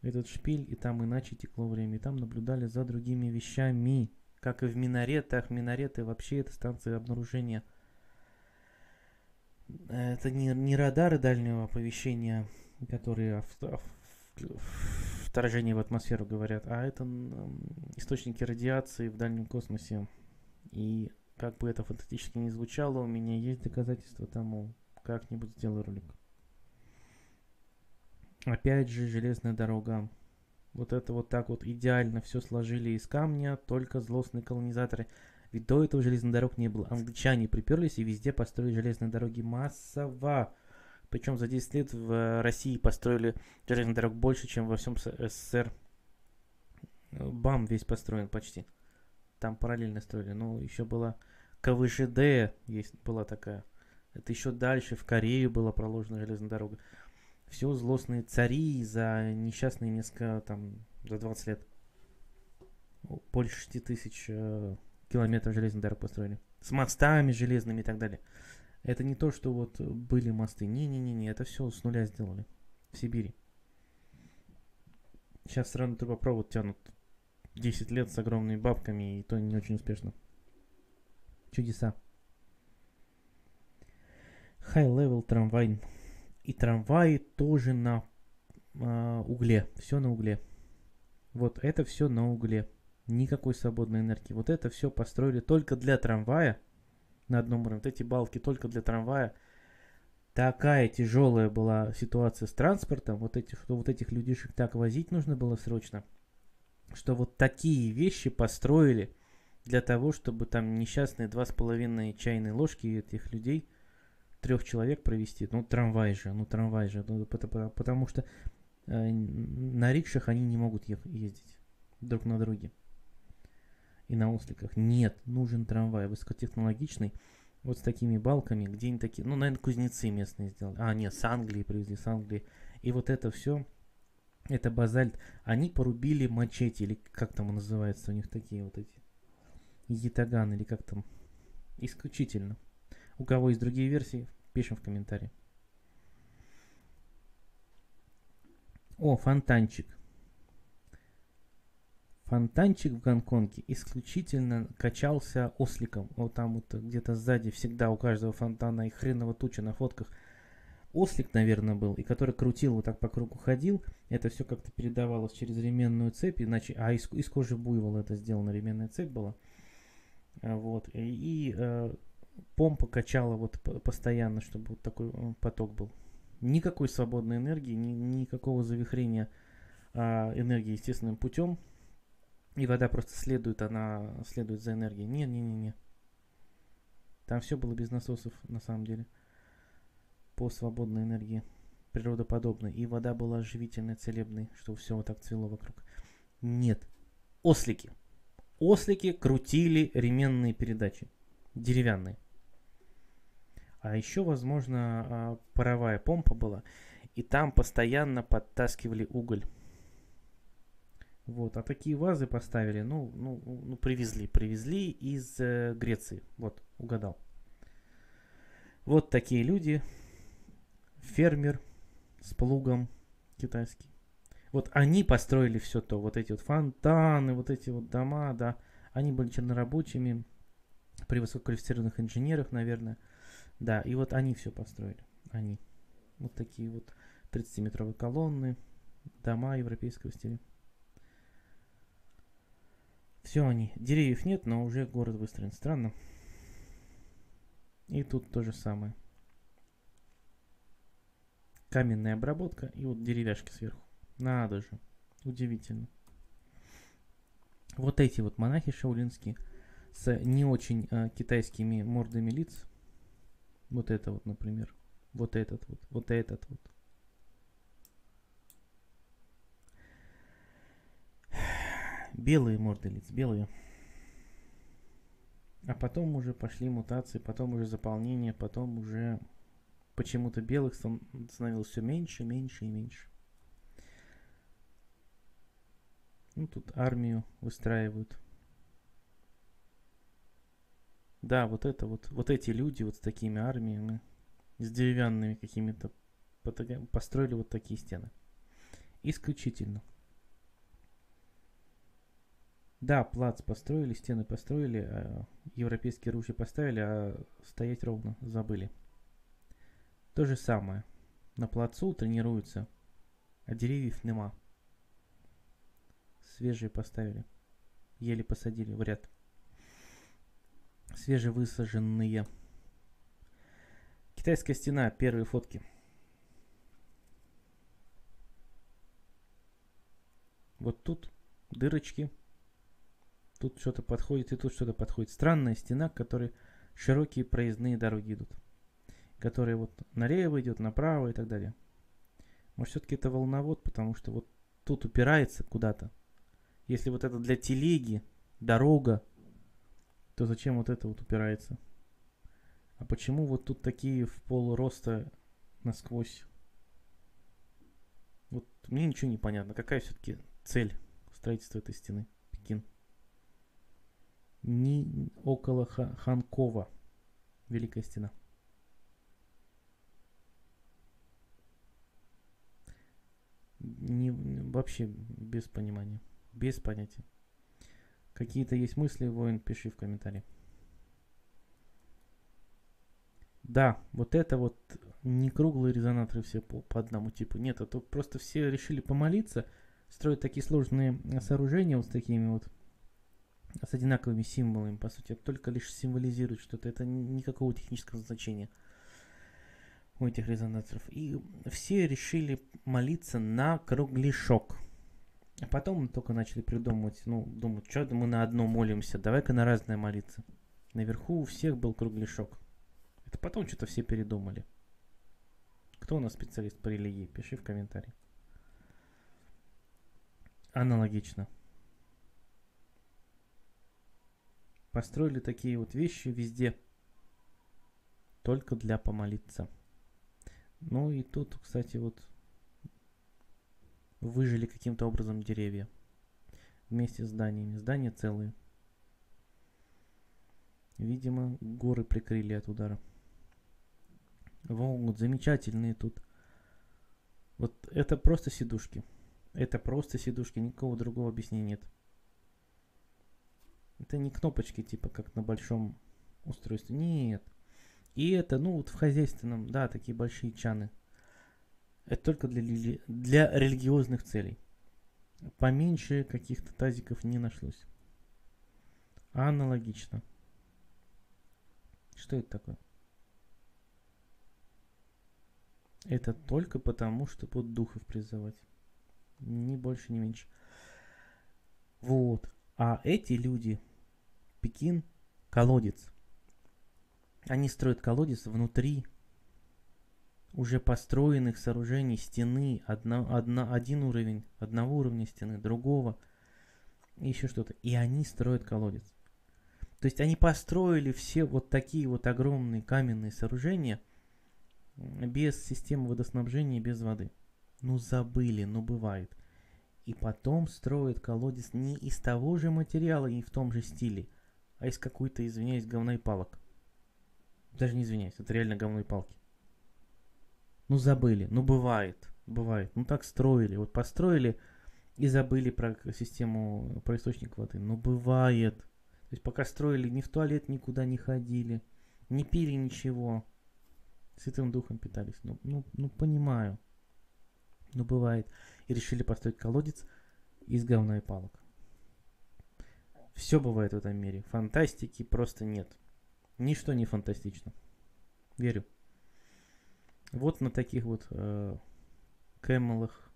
Этот шпиль, и там иначе текло время. И там наблюдали за другими вещами. Как и в минаретах. Минареты вообще это станции обнаружения. Это не, не радары дальнего оповещения, которые о вторжении в атмосферу говорят, а это источники радиации в дальнем космосе и Как бы это фантастически не звучало, у меня есть доказательства тому. Как-нибудь сделаю ролик. Опять же, железная дорога. Вот это вот так вот идеально все сложили из камня, только злостные колонизаторы. Ведь до этого железных дорог не было. Англичане приперлись и везде построили железные дороги массово. Причем за десять лет в России построили железных дорог больше, чем во всем СССР. Бам, весь построен почти. Там параллельно строили. Ну, еще была ка вэ жэ дэ, есть, была такая. Это еще дальше, в Корею была проложена железная дорога. Все злостные цари за несчастные несколько, там, за двадцать лет. Больше шести тысяч э, километров железных дорог построили. С мостами железными и так далее. Это не то, что вот были мосты. Не-не-не, это все с нуля сделали. В Сибири. Сейчас сраный трубопровод тянут десять лет с огромными бабками, и то не очень успешно. Чудеса. High-level трамвай. И трамваи тоже на э, угле. Все на угле. Вот это все на угле. Никакой свободной энергии. Вот это все построили только для трамвая. На одном уровне. Вот эти балки только для трамвая. Такая тяжелая была ситуация с транспортом. Вот этих, что вот этих людишек так возить нужно было срочно. Что вот такие вещи построили для того, чтобы там несчастные два с половиной чайные ложки этих людей, трех человек провести. Ну трамвай же, ну трамвай же. Ну, потому, потому что э, на рикшах они не могут ездить друг на друге. И на осликах. Нет, нужен трамвай высокотехнологичный. Вот с такими балками, где-нибудь такие, ну, наверное, кузнецы местные сделали. А, нет, с Англии привезли, с Англии. И вот это все, это базальт. Они порубили мачете, или как там называется у них такие вот эти, ятаган, или как там, исключительно. У кого есть другие версии, пишем в комментарии. О, фонтанчик. Фонтанчик в Гонконге исключительно качался осликом. Вот там вот где-то сзади всегда у каждого фонтана и хреново туча на фотках. Ослик, наверное, был, и который крутил, вот так по кругу ходил. Это все как-то передавалось через ременную цепь, иначе, а из, из кожи буйвола это сделано, ременная цепь была. Вот, и, и э, помпа качала вот постоянно, чтобы вот такой поток был. Никакой свободной энергии, ни, никакого завихрения э, энергии естественным путем. И вода просто следует, она следует за энергией. Не-не-не-не. Там все было без насосов, на самом деле. По свободной энергии. Природоподобной. И вода была живительной, целебной, что все вот так цвело вокруг. Нет. Ослики. Ослики крутили ременные передачи. Деревянные. А еще, возможно, паровая помпа была. И там постоянно подтаскивали уголь. Вот, а такие вазы поставили, ну, ну, ну привезли, привезли из э, Греции. Вот, угадал. Вот такие люди. Фермер с плугом китайский. Вот они построили все то, вот эти вот фонтаны, вот эти вот дома, да. Они были чернорабочими, при высококвалифицированных инженерах, наверное. Да, и вот они все построили, они. Вот такие вот тридцатиметровые колонны, дома европейского стиля. Все они. Деревьев нет, но уже город выстроен. Странно. И тут то же самое. Каменная обработка и вот деревяшки сверху. Надо же. Удивительно. Вот эти вот монахи шаолинские с не очень э, китайскими мордами лиц. Вот это вот, например. Вот этот вот. Вот этот вот. Белые морды лиц, белые. А потом уже пошли мутации, потом уже заполнение, потом уже почему-то белых становилось все меньше, меньше и меньше. Ну, тут армию выстраивают. Да, вот это вот, вот эти люди вот с такими армиями, с деревянными какими-то, построили вот такие стены. Исключительно. Да, плац построили, стены построили, э, европейские ружья поставили, а стоять ровно забыли. То же самое. На плацу тренируются, а деревьев нема. Свежие поставили. Еле посадили в ряд. свежевысаженные. Китайская стена, первые фотки. Вот тут дырочки, тут что-то подходит и тут что-то подходит. Странная стена, к которой широкие проездные дороги идут, которые вот налево идет, направо и так далее. Может, все-таки это волновод, потому что вот тут упирается куда-то. Если вот это для телеги дорога, то зачем вот это вот упирается? А почему вот тут такие в пол роста насквозь? Вот мне ничего не понятно. Какая все-таки цель строительства этой стены? Пекин. Не около Ханкова. Великая стена. Не, вообще без понимания. Без понятия. Какие-то есть мысли, воин, пиши в комментарии. Да, вот это вот не круглые резонаторы все по, по одному типу. Нет, а то просто все решили помолиться, строить такие сложные сооружения вот с такими вот, с одинаковыми символами, по сути. Только лишь символизирует что-то. Это никакого технического значения у этих резонаторов. И все решили молиться на кругляшок. А потом только начали придумывать, ну, думать, что мы на одно молимся, давай-ка на разное молиться. Наверху у всех был кругляшок. Это потом что-то все передумали. Кто у нас специалист по религии? Пиши в комментарии. Аналогично. Построили такие вот вещи везде. Только для помолиться. Ну и тут, кстати, вот... Выжили каким-то образом деревья вместе с зданиями. Здания целые. Видимо, горы прикрыли от удара. Вот, замечательные тут. Вот это просто сидушки. Это просто сидушки. Никакого другого объяснения нет. Это не кнопочки, типа, как на большом устройстве. Нет. И это, ну, вот в хозяйственном, да, такие большие чаны. Это только для, рели... для религиозных целей. Поменьше каких-то тазиков не нашлось. Аналогично. Что это такое? Это только потому, что под духов призывать. Ни больше, ни меньше. Вот. А эти люди, Пекин, колодец. Они строят колодец внутри уже построенных сооружений стены, одна, одна, один уровень, одного уровня стены, другого, и еще что-то. И они строят колодец. То есть они построили все вот такие вот огромные каменные сооружения без системы водоснабжения, без воды. Ну забыли, ну бывает. И потом строят колодец не из того же материала и в том же стиле, а из какой-то, извиняюсь, говна и палок. Даже не извиняюсь, это реально говно и палки. Ну забыли, ну бывает, бывает. Ну так строили, вот построили и забыли про систему, про источник воды. Ну бывает. То есть пока строили, ни в туалет никуда не ходили, не пили ничего, Святым Духом питались. Ну, ну, ну понимаю, ну бывает. И решили построить колодец из говна и палок. Все бывает в этом мире, фантастики просто нет. Ничто не фантастично, верю. Вот на таких вот э, кэмелах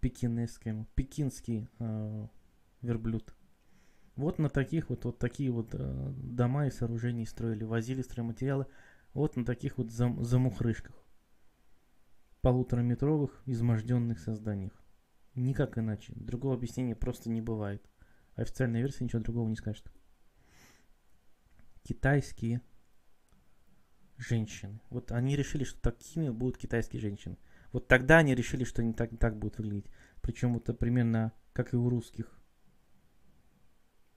пекинские, пекинский э, верблюд. Вот на таких вот, вот такие вот э, дома и сооружения строили, возили стройматериалы. Вот на таких вот зам, замухрышках, полутораметровых, изможденных созданиях. Никак иначе, другого объяснения просто не бывает. Официальная версия ничего другого не скажет. Китайские женщины. Вот они решили, что такими будут китайские женщины. Вот тогда они решили, что они так, так будут выглядеть. Причем это примерно как и у русских.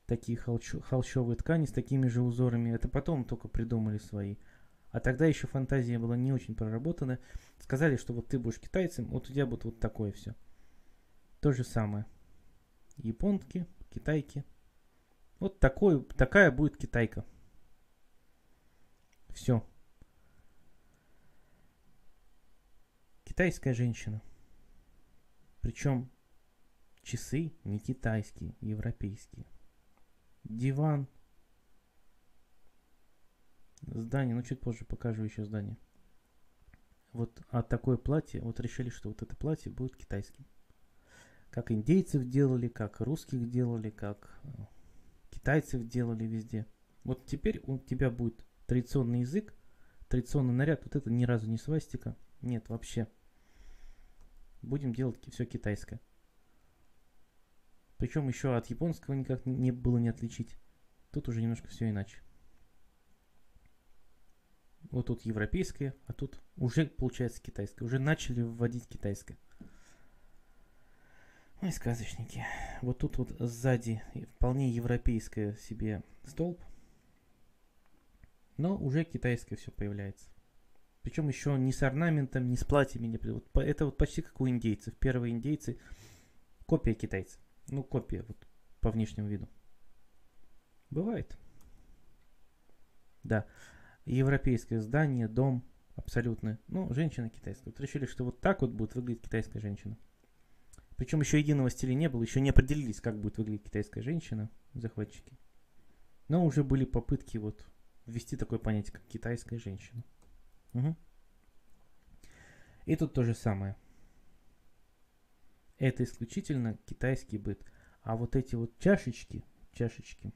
Такие холч... холщовые ткани с такими же узорами. Это потом только придумали свои. А тогда еще фантазия была не очень проработана. Сказали, что вот ты будешь китайцем, вот у тебя будет вот такое все. То же самое. Японки, китайки. Вот такой, такая будет китайка. Все. Китайская женщина. Причем Часы не китайские, европейские. Диван. Здание, ну чуть позже покажу еще здание. Вот, а такое платье, вот решили, что вот это платье будет китайским. Как индейцев делали, как русских делали, как китайцев делали везде. Вот теперь у тебя будет традиционный язык, традиционный наряд. Вот это ни разу не свастика. Нет, вообще. Будем делать все китайское. Причем еще от японского никак не было не отличить. Тут уже немножко все иначе. Вот тут европейское, а тут уже получается китайское. Уже начали вводить китайское. Ой, сказочники. Вот тут вот сзади вполне европейское себе столб. Но уже китайское все появляется. Причем еще не с орнаментом, не с платьями. Не... Вот это вот почти как у индейцев. Первые индейцы. Копия китайцев. Ну, копия вот по внешнему виду. Бывает. Да. Европейское здание, дом абсолютно. Ну, женщина китайская. Вот решили, что вот так вот будет выглядеть китайская женщина. Причем еще единого стиля не было. Еще не определились, как будет выглядеть китайская женщина. Захватчики. Но уже были попытки вот ввести такое понятие, как китайская женщина. Угу. И тут то же самое. Это исключительно китайский быт. А вот эти вот чашечки, чашечки,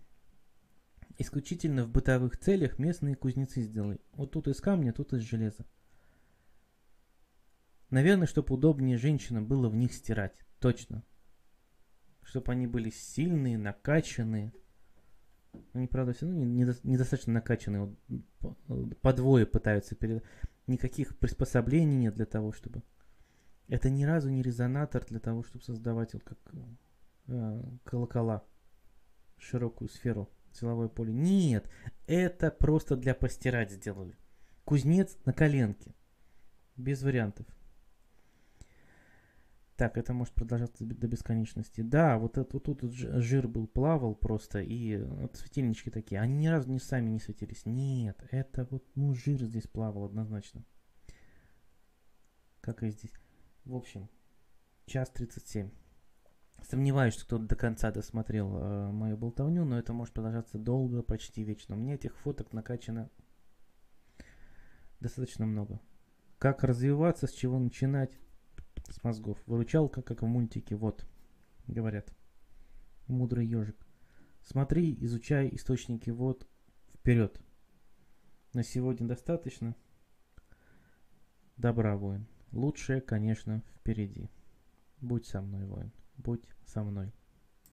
исключительно в бытовых целях местные кузнецы сделали. Вот тут из камня, тут из железа. Наверное, чтобы удобнее женщинам было в них стирать. Точно. Чтобы они были сильные, накачанные. Они, правда, все равно недостаточно накачанные. По двое пытаются передать. Никаких приспособлений нет для того, чтобы... Это ни разу не резонатор для того, чтобы создавать вот как э, колокола, широкую сферу, силовое поле. Нет, это просто для постирать сделали. Кузнец на коленке. Без вариантов. Так, это может продолжаться до бесконечности. Да, вот, это, вот тут вот жир был, плавал просто, и вот светильнички такие. Они ни разу не сами не светились. Нет, это вот, ну, жир здесь плавал однозначно. Как и здесь. В общем, час тридцать семь. Сомневаюсь, что кто-то до конца досмотрел э, мою болтовню, но это может продолжаться долго, почти вечно. У меня этих фоток накачано достаточно много. Как развиваться, с чего начинать? С мозгов. Выручалка, как в мультике. Вот, говорят. Мудрый ежик. Смотри, изучай источники. Вот, вперед. На сегодня достаточно. Добра, воин. Лучшее, конечно, впереди. Будь со мной, воин. Будь со мной.